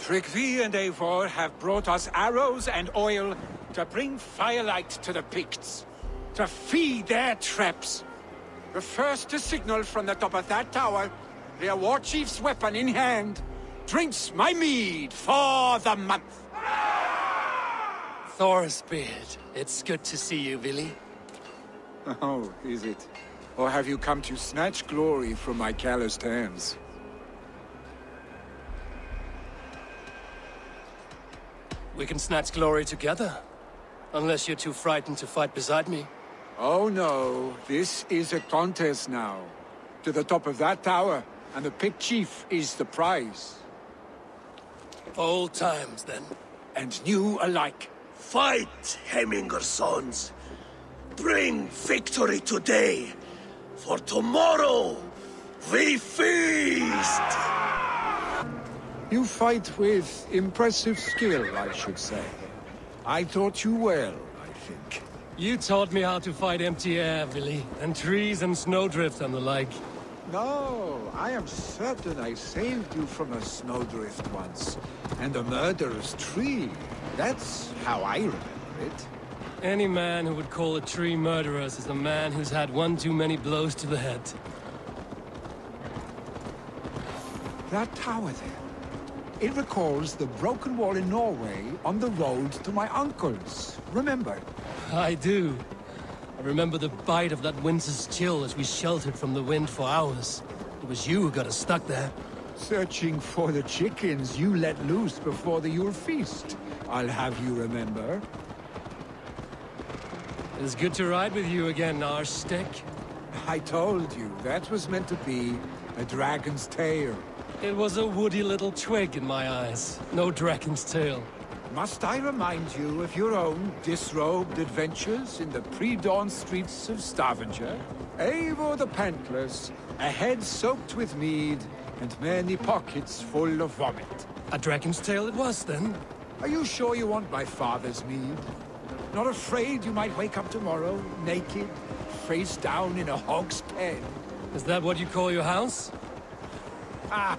Trygve and Eivor have brought us arrows and oil to bring firelight to the Picts, to feed their traps. The first to signal from the top of that tower, their war chief's weapon in hand, drinks my mead for the month. Thor's beard, it's good to see you, Vili. Oh, is it? Or have you come to snatch glory from my calloused hands? We can snatch glory together. Unless you're too frightened to fight beside me. Oh no, this is a contest now. To the top of that tower, and the Pict chief is the prize. Old times then. And new alike. Fight, Heminger's sons. Bring victory today. For tomorrow, we feast! You fight with impressive skill, I should say. I taught you well, I think. You taught me how to fight empty air, Vili, and trees and snowdrift and the like. No, I am certain I saved you from a snowdrift once, and a murderous tree. That's how I remember it. Any man who would call a tree murderous is a man who's had one too many blows to the head. That tower there. It recalls the broken wall in Norway on the road to my uncle's. Remember? I do. I remember the bite of that winter's chill as we sheltered from the wind for hours. It was you who got us stuck there. Searching for the chickens you let loose before the Yule feast. I'll have you remember. It's good to ride with you again, Arshtek. I told you, that was meant to be a dragon's tail. It was a woody little twig in my eyes. No dragon's tail. Must I remind you of your own disrobed adventures in the pre-dawn streets of Stavanger? Eivor the Pantless, a head soaked with mead, and many pockets full of vomit. A dragon's tail it was, then. Are you sure you want my father's mead? Not afraid you might wake up tomorrow, naked, face down in a hog's pen? Is that what you call your house? Ah!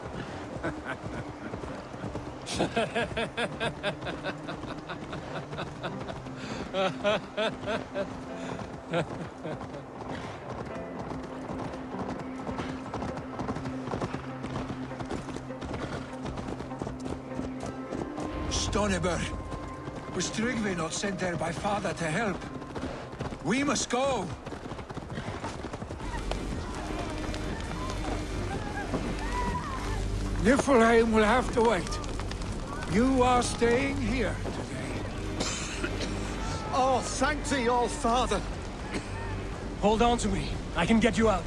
Stoniber! Was Trygve not sent there by father to help? We must go! Niflheim will have to wait. You are staying here today. Oh, sanctity, old father! Hold on to me. I can get you out.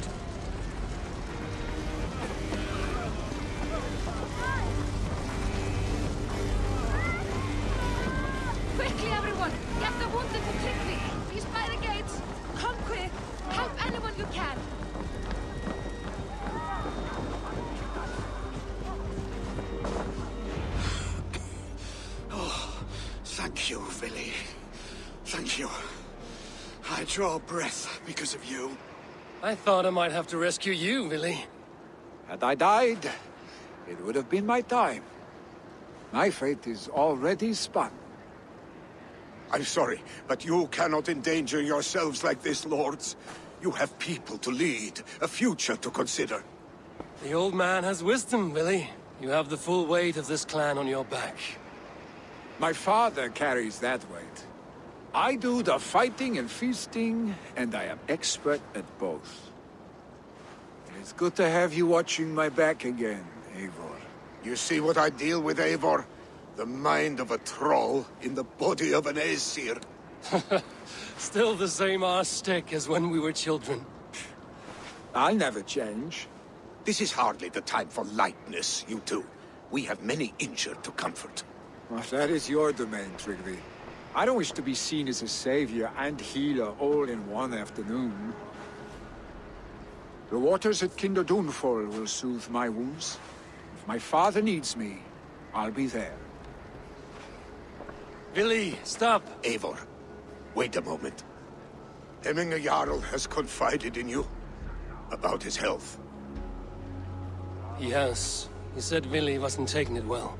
Breath because of you. I thought I might have to rescue you, Vili. Had I died, it would have been my time. My fate is already spun. I'm sorry, but you cannot endanger yourselves like this, lords. You have people to lead, a future to consider. The old man has wisdom, Vili. You have the full weight of this clan on your back. My father carries that weight. I do the fighting and feasting, and I am expert at both. It's good to have you watching my back again, Eivor. You see what I deal with, Eivor? The mind of a troll in the body of an Aesir. Still the same Arshtek as when we were children. I'll never change. This is hardly the time for lightness, you two. We have many injured to comfort. Well, that is your domain, Trygve. I don't wish to be seen as a savior and healer all in one afternoon. The waters at Kinder Dunfol will soothe my wounds. If my father needs me, I'll be there. Vili, stop! Eivor, wait a moment. Hemminga Jarl has confided in you about his health. Yes, he said Vili wasn't taking it well.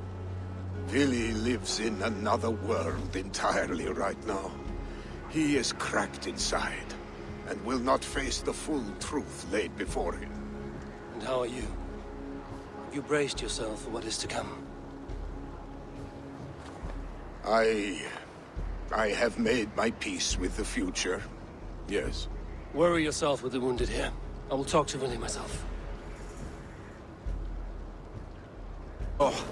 Vili lives in another world entirely right now. He is cracked inside, and will not face the full truth laid before him. And how are you? Have you braced yourself for what is to come? I... I have made my peace with the future, yes. Worry yourself with the wounded here. I will talk to Vili myself. Oh.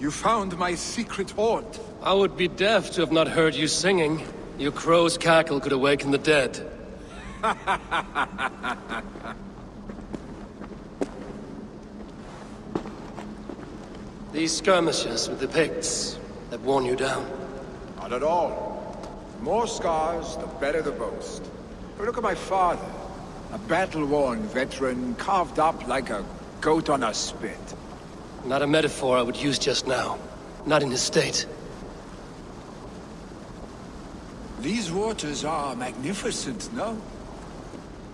You found my secret hoard. I would be deaf to have not heard you singing. Your crow's cackle could awaken the dead. These skirmishes with the Picts that worn you down. Not at all. The more scars, the better the boast. But look at my father. A battle-worn veteran carved up like a goat on a spit. Not a metaphor I would use just now. Not in his state. These waters are magnificent, no?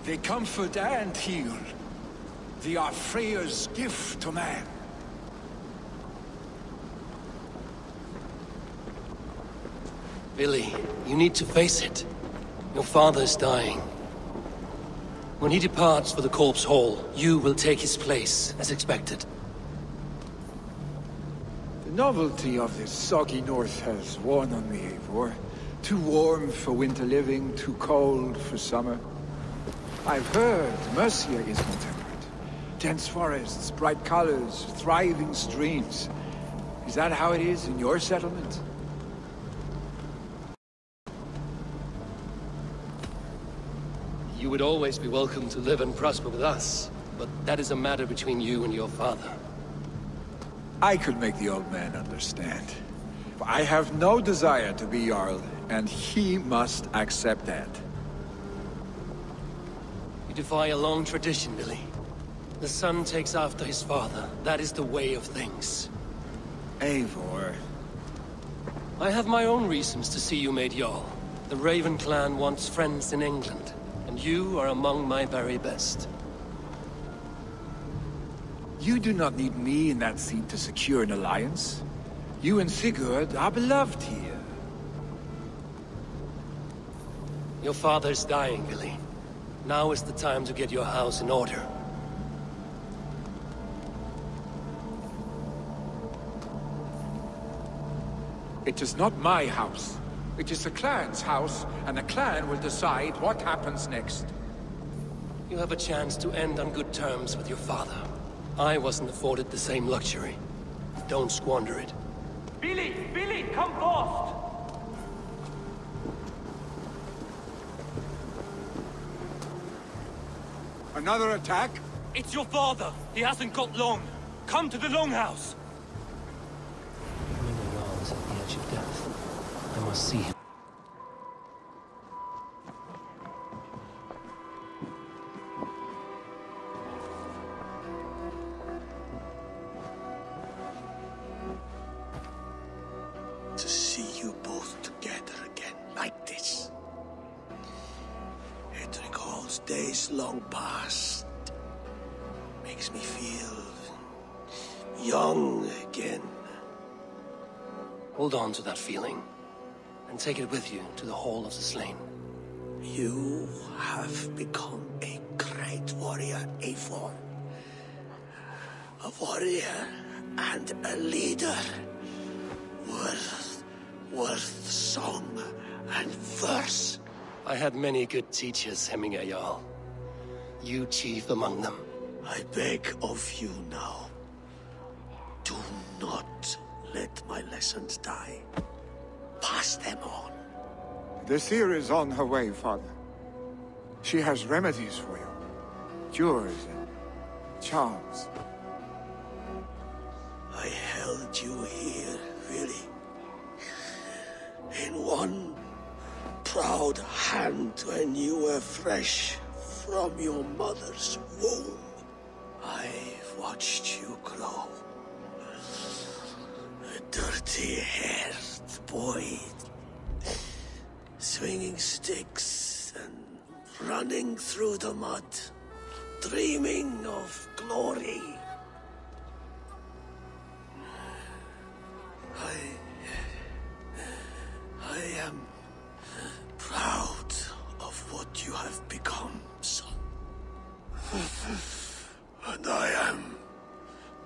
They comfort and heal. They are Freya's gift to man. Vili, you need to face it. Your father is dying. When he departs for the Corpse Hall, you will take his place, as expected. The novelty of this soggy north has worn on me, Eivor. Too warm for winter living, too cold for summer. I've heard Mercia isn't temperate. Dense forests, bright colors, thriving streams. Is that how it is in your settlement? You would always be welcome to live and prosper with us, but that is a matter between you and your father. I could make the old man understand. I have no desire to be Jarl, and he must accept that. You defy a long tradition, Vili. The son takes after his father. That is the way of things. Eivor. I have my own reasons to see you made Jarl. The Raven clan wants friends in England, and you are among my very best. You do not need me in that seat to secure an alliance. You and Sigurd are beloved here. Your father is dying, Vili. Now is the time to get your house in order. It is not my house. It is the clan's house, and the clan will decide what happens next. You have a chance to end on good terms with your father. I wasn't afforded the same luxury. Don't squander it. Vili! Vili! Come forth! Another attack? It's your father! He hasn't got long! Come to the Longhouse! Many yards at the edge of death. I must see him. Hold on to that feeling, and take it with you to the Hall of the Slain. You have become a great warrior, Eivor. A warrior and a leader, worth, worth song and verse. I had many good teachers, Hemminga Jarl. You chief among them. I beg of you now, do not let my lessons die. Pass them on. The seer is on her way, Father. She has remedies for you. Cures and charms. I held you here, Vili. In one proud hand when you were fresh from your mother's womb. I watched you grow. A dirty-haired boy, swinging sticks and running through the mud, dreaming of glory. I... I am proud of what you have become, son. And I am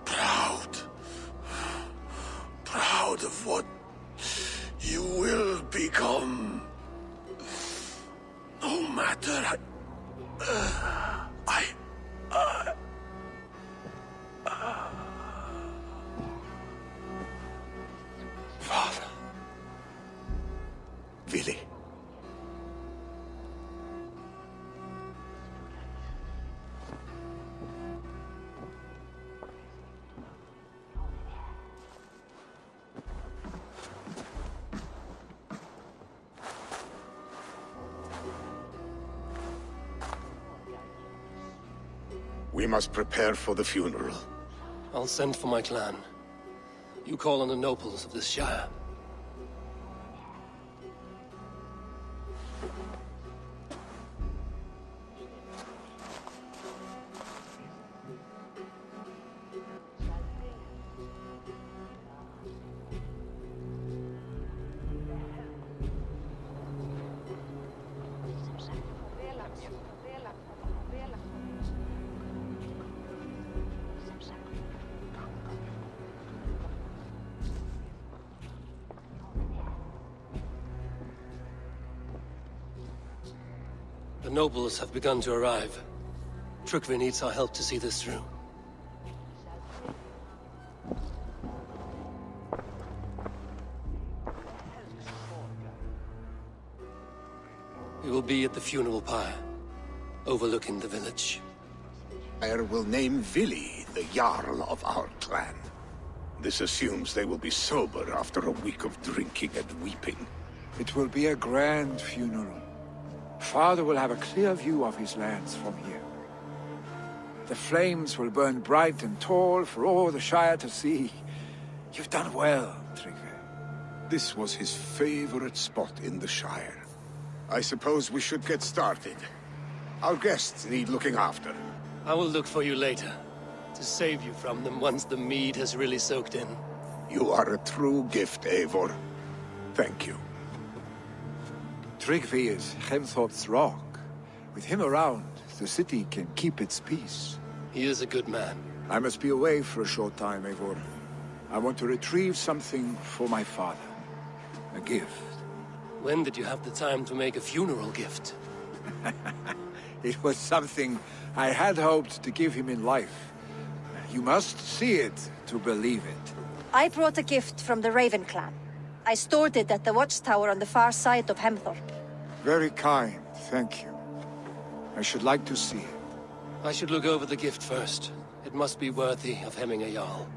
proud, proud of what you will become. No matter, I, uh, I, uh, uh. Father, Vili. We must prepare for the funeral. I'll send for my clan. You call on the nobles of this shire. The nobles have begun to arrive. Trygve needs our help to see this through. We will be at the funeral pyre, overlooking the village. I will name Vili the Jarl of our clan. This assumes they will be sober after a week of drinking and weeping. It will be a grand funeral. Father will have a clear view of his lands from here. The flames will burn bright and tall for all the Shire to see. You've done well, Trygve. This was his favorite spot in the Shire. I suppose we should get started. Our guests need looking after. I will look for you later, to save you from them once the mead has really soaked in. You are a true gift, Eivor. Thank you. Trygve is Hemthorpe's rock. With him around, the city can keep its peace. He is a good man. I must be away for a short time, Eivor. I want to retrieve something for my father. A gift. When did you have the time to make a funeral gift? It was something I had hoped to give him in life. You must see it to believe it. I brought a gift from the Raven clan. I stored it at the watchtower on the far side of Hemthorpe. Very kind, thank you. I should like to see it. I should look over the gift first. It must be worthy of Hemminga Jarl.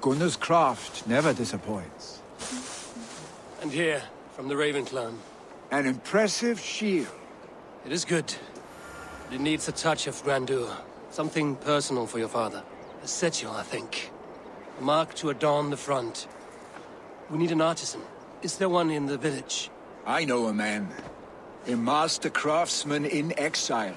Gunnar's craft never disappoints. And here, from the Raven clan. An impressive shield. It is good. But it needs a touch of grandeur. Something personal for your father. A sigil, I think. A mark to adorn the front. We need an artisan. Is there one in the village? I know a man. A master craftsman in exile.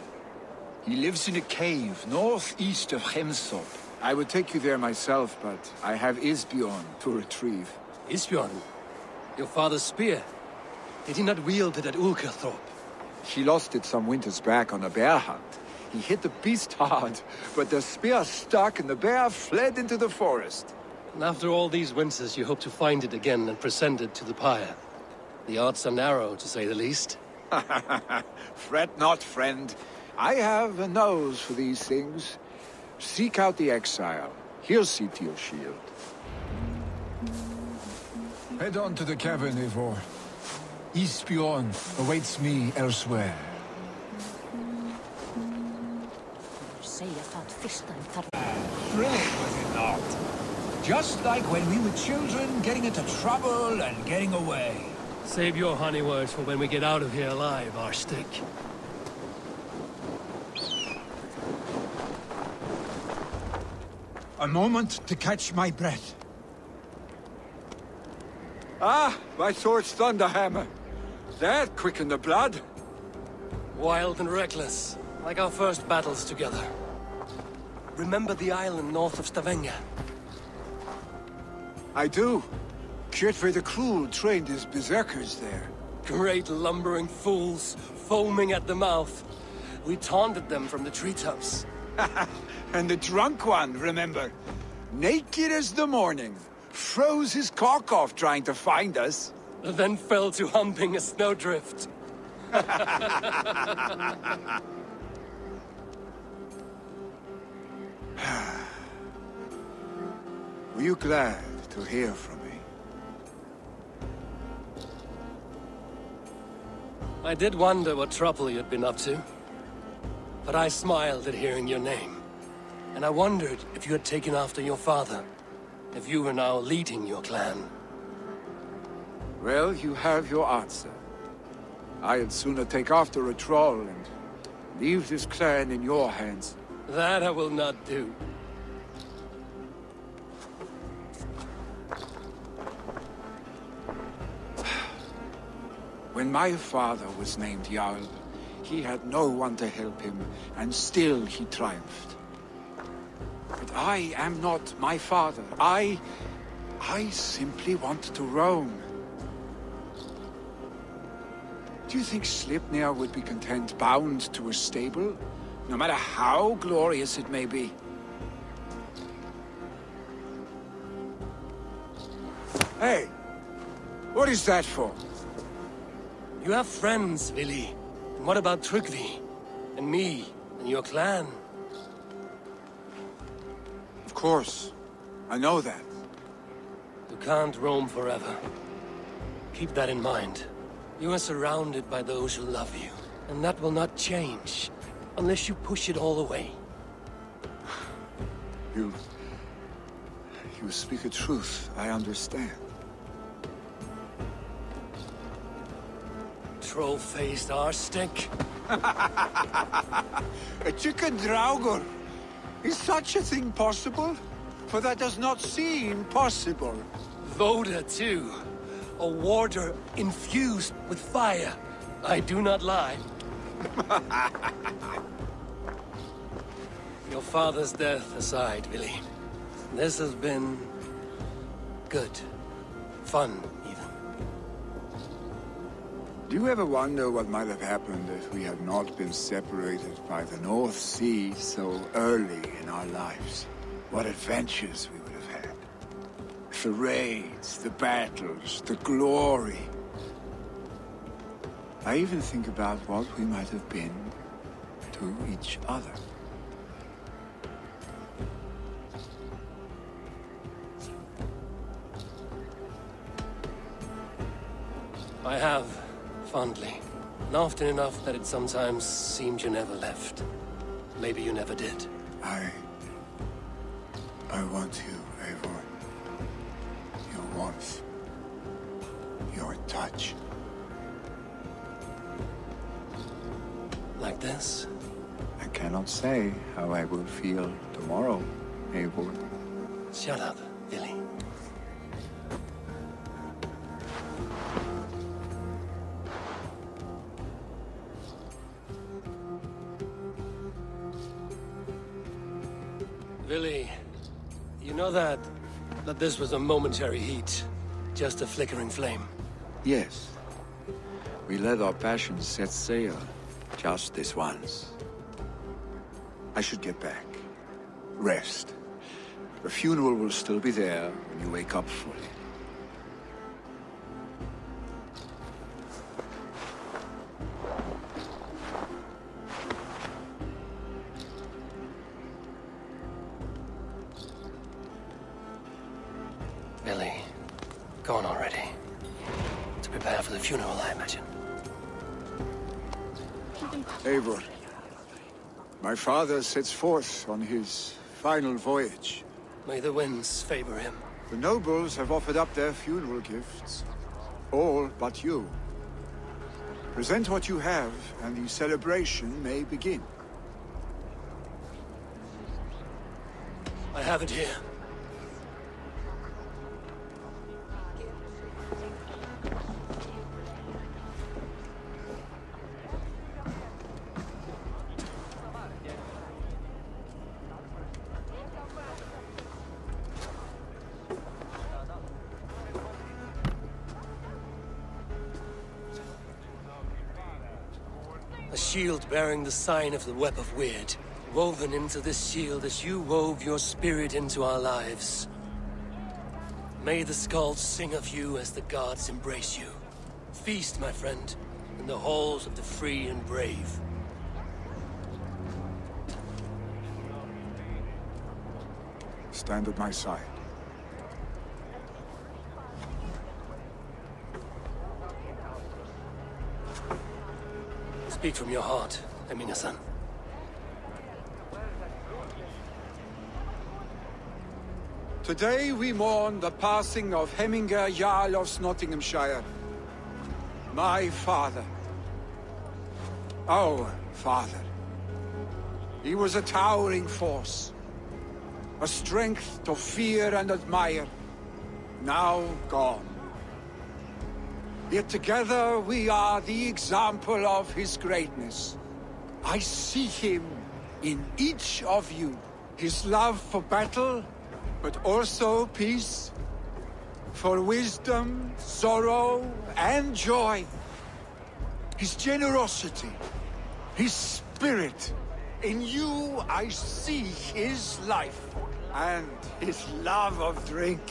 He lives in a cave northeast of Hemthorpe. I would take you there myself, but I have Isbjorn to retrieve. Isbjorn? Your father's spear? Did he not wield it at Ulkerthorpe? He lost it some winters back on a bear hunt. He hit the beast hard, but the spear stuck and the bear fled into the forest. And after all these winters, you hope to find it again and present it to the pyre. The odds are narrow, to say the least. Fret not, friend. I have a nose for these things. Seek out the exile. He'll see to your shield. Head on to the cavern, Eivor. Isbjorn awaits me elsewhere. not fished in Tarben. Thrilling, was it not? Just like when we were children, getting into trouble and getting away. Save your honey words for when we get out of here alive, our stick. A moment to catch my breath. Ah, my sword's thunderhammer. That quickened the blood. Wild and reckless, like our first battles together. Remember the island north of Stavanger? I do. Kjotve the Cruel trained his berserkers there. Great lumbering fools, foaming at the mouth. We taunted them from the treetops. And the drunk one, remember? Naked as the morning. Froze his cock off trying to find us. Then fell to humping a snowdrift. Were you glad to hear from me? I did wonder what trouble you'd been up to. But I smiled at hearing your name. And I wondered if you had taken after your father, if you were now leading your clan. Well, you have your answer. I'd sooner take after a troll and leave this clan in your hands. That I will not do. When my father was named Jarl, he had no one to help him, and still he triumphed. But I am not my father. I... I simply want to roam. Do you think Sleipnir would be content bound to a stable, no matter how glorious it may be? Hey! What is that for? You have friends, Vili. And what about Trygve? And me? And your clan? Of course. I know that. You can't roam forever. Keep that in mind. You are surrounded by those who love you, and that will not change, unless you push it all away. You... you speak a truth, I understand. Troll-faced arstick. A chicken draugr! Is such a thing possible? For that does not seem possible. Voda, too. A warder infused with fire. I do not lie. Your father's death aside, Vili. This has been... good. Fun, even. Do you ever wonder what might have happened if we had not been separated by the North Sea so early in our lives? What adventures we would have had. The raids, the battles, the glory. I even think about what we might have been to each other. I have, fondly, and often enough that it sometimes seemed you never left. Maybe you never did. I... I want you, Eivor. Warmth, your touch. Like this? I cannot say how I will feel tomorrow, Eivor. Shut up, Vili. Vili, you know that... that this was a momentary heat, just a flickering flame. Yes. We let our passion set sail, just this once. I should get back. Rest. The funeral will still be there when you wake up fully. My father sets forth on his final voyage. May the winds favor him. The nobles have offered up their funeral gifts. All but you. Present what you have, and the celebration may begin. I have it here. Shield bearing the sign of the Web of Weird, woven into this shield as you wove your spirit into our lives. May the Skalds sing of you as the gods embrace you. Feast, my friend, in the halls of the free and brave. Stand at my side. Speak from your heart, Emina-san. Today we mourn the passing of Hemingr Jarl of Nottinghamshire. My father. Our father. He was a towering force. A strength to fear and admire. Now gone. Yet together we are the example of his greatness. I see him in each of you. His love for battle, but also peace. For wisdom, sorrow, and joy. His generosity. His spirit. In you I see his life. And his love of drink.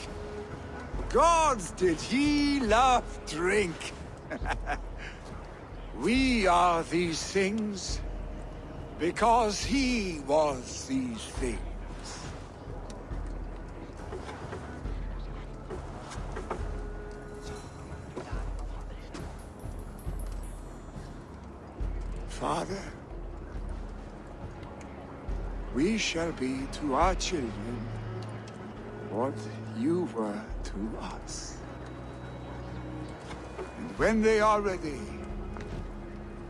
Gods, did he love drink! We are these things because he was these things. Father, we shall be to our children what you were to us. And when they are ready,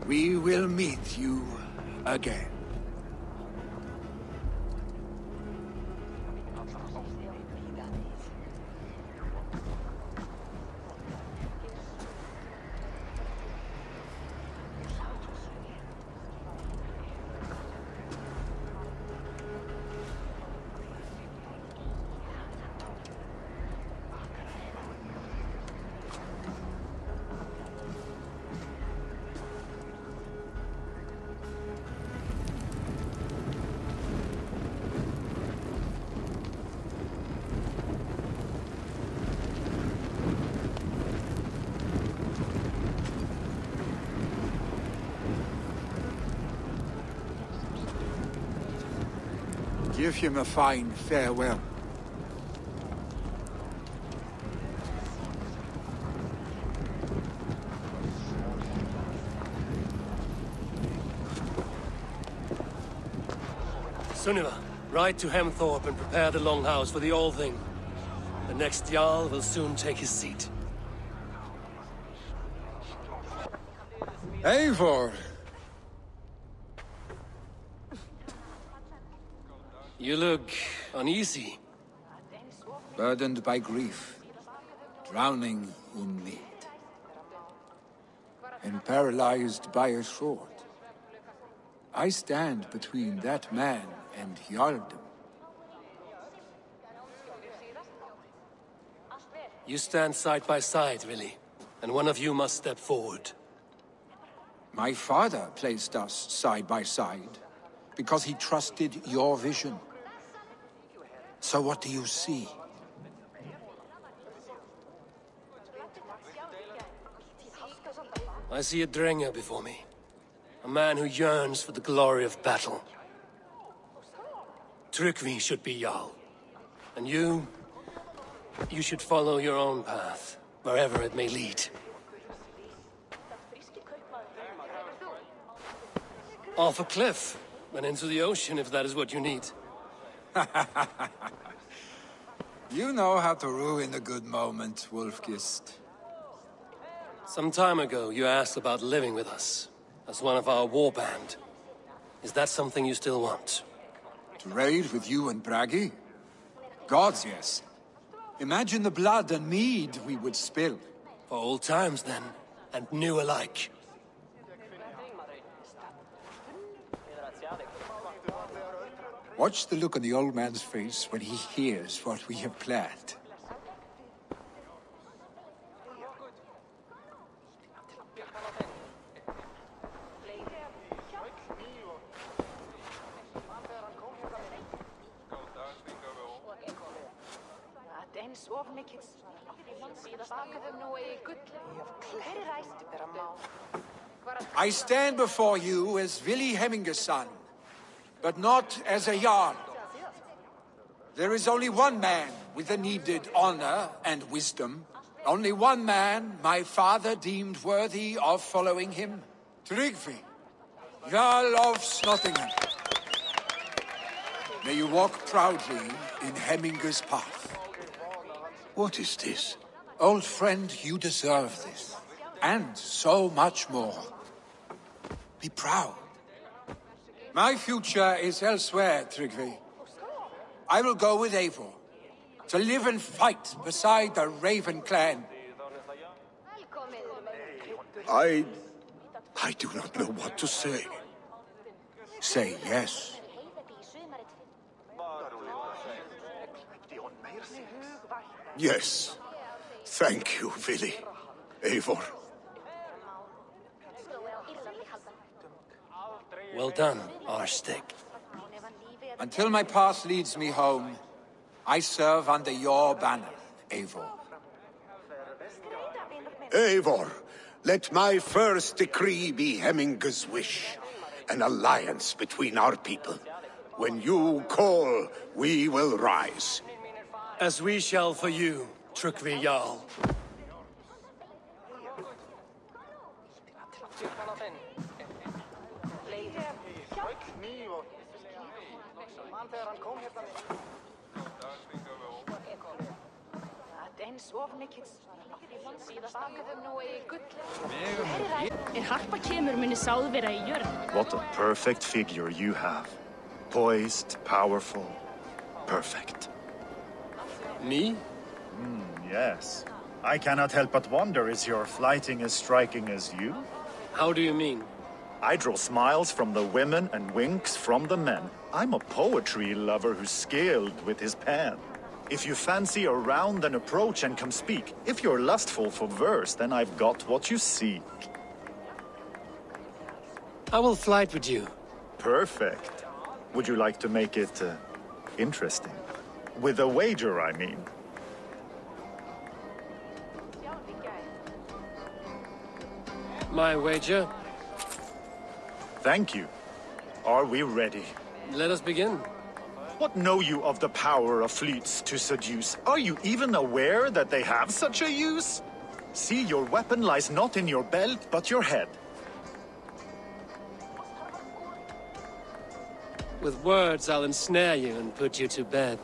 we will meet you again. Give him a fine farewell. Sunniva, ride to Hemthorpe and prepare the Longhouse for the Althing. The next Jarl will soon take his seat. Eivor! You look uneasy. Burdened by grief. Drowning in need. And paralyzed by a sword. I stand between that man and Hjalden. You stand side by side, Vili. And one of you must step forward. My father placed us side by side. Because he trusted your vision. So what do you see? I see a Drenger before me. A man who yearns for the glory of battle. Trygve should be Jarl. And you... you should follow your own path, wherever it may lead. Off a cliff! and into the ocean if that is what you need. You know how to ruin a good moment, Wolf-Kissed. Some time ago, you asked about living with us, as one of our warband. Is that something you still want? To raid with you and Bragi? Gods, yes. Imagine the blood and mead we would spill. For old times, then, and new alike. Watch the look on the old man's face when he hears what we have planned. I stand before you as Vili Hemminger's son, but not as a jarl. There is only one man with the needed honor and wisdom. Only one man my father deemed worthy of following him. Trygve, Jarl of Snottingham. May you walk proudly in Hemminger's path. What is this? Old friend, you deserve this. And so much more. Be proud. My future is elsewhere, Trygve. I will go with Eivor, to live and fight beside the Raven clan. I... I do not know what to say. Say yes. Yes. Thank you, Vili. Eivor. Well done, Arstig. Until my path leads me home, I serve under your banner, Eivor. Eivor, let my first decree be Hemminger's wish, an alliance between our people. When you call, we will rise. As we shall for you, Trygve Jarl. What a perfect figure you have. Poised, powerful, perfect. Me? Mm, yes. I cannot help but wonder, is your flighting as striking as you? How do you mean? I draw smiles from the women and winks from the men. I'm a poetry lover who's skilled with his pen. If you fancy a round, then approach and come speak. If you're lustful for verse, then I've got what you seek. I will flight with you. Perfect. Would you like to make it uh, interesting? With a wager, I mean. My wager? Thank you. Are we ready? Let us begin. What know you of the power of fleets to seduce? Are you even aware that they have such a use? See, your weapon lies not in your belt, but your head. With words, I'll ensnare you and put you to bed.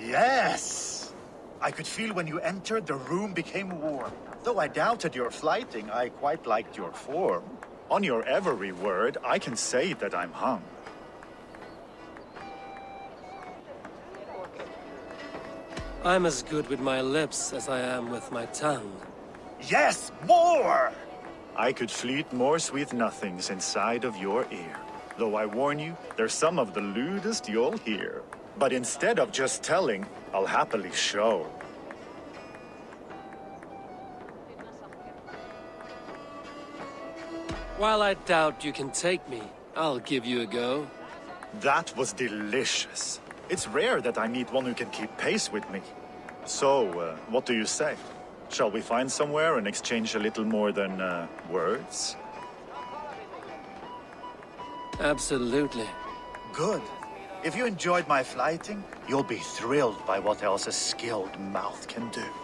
Yes! I could feel when you entered, the room became warm. Though I doubted your flighting, I quite liked your form. On your every word, I can say that I'm hung. I'm as good with my lips as I am with my tongue. Yes, more! I could fleet more sweet nothings inside of your ear. Though I warn you, they're some of the lewdest you'll hear. But instead of just telling, I'll happily show. While I doubt you can take me, I'll give you a go. That was delicious. It's rare that I meet one who can keep pace with me. So, uh, what do you say? Shall we find somewhere and exchange a little more than uh, words? Absolutely. Good. If you enjoyed my flighting, you'll be thrilled by what else a skilled mouth can do.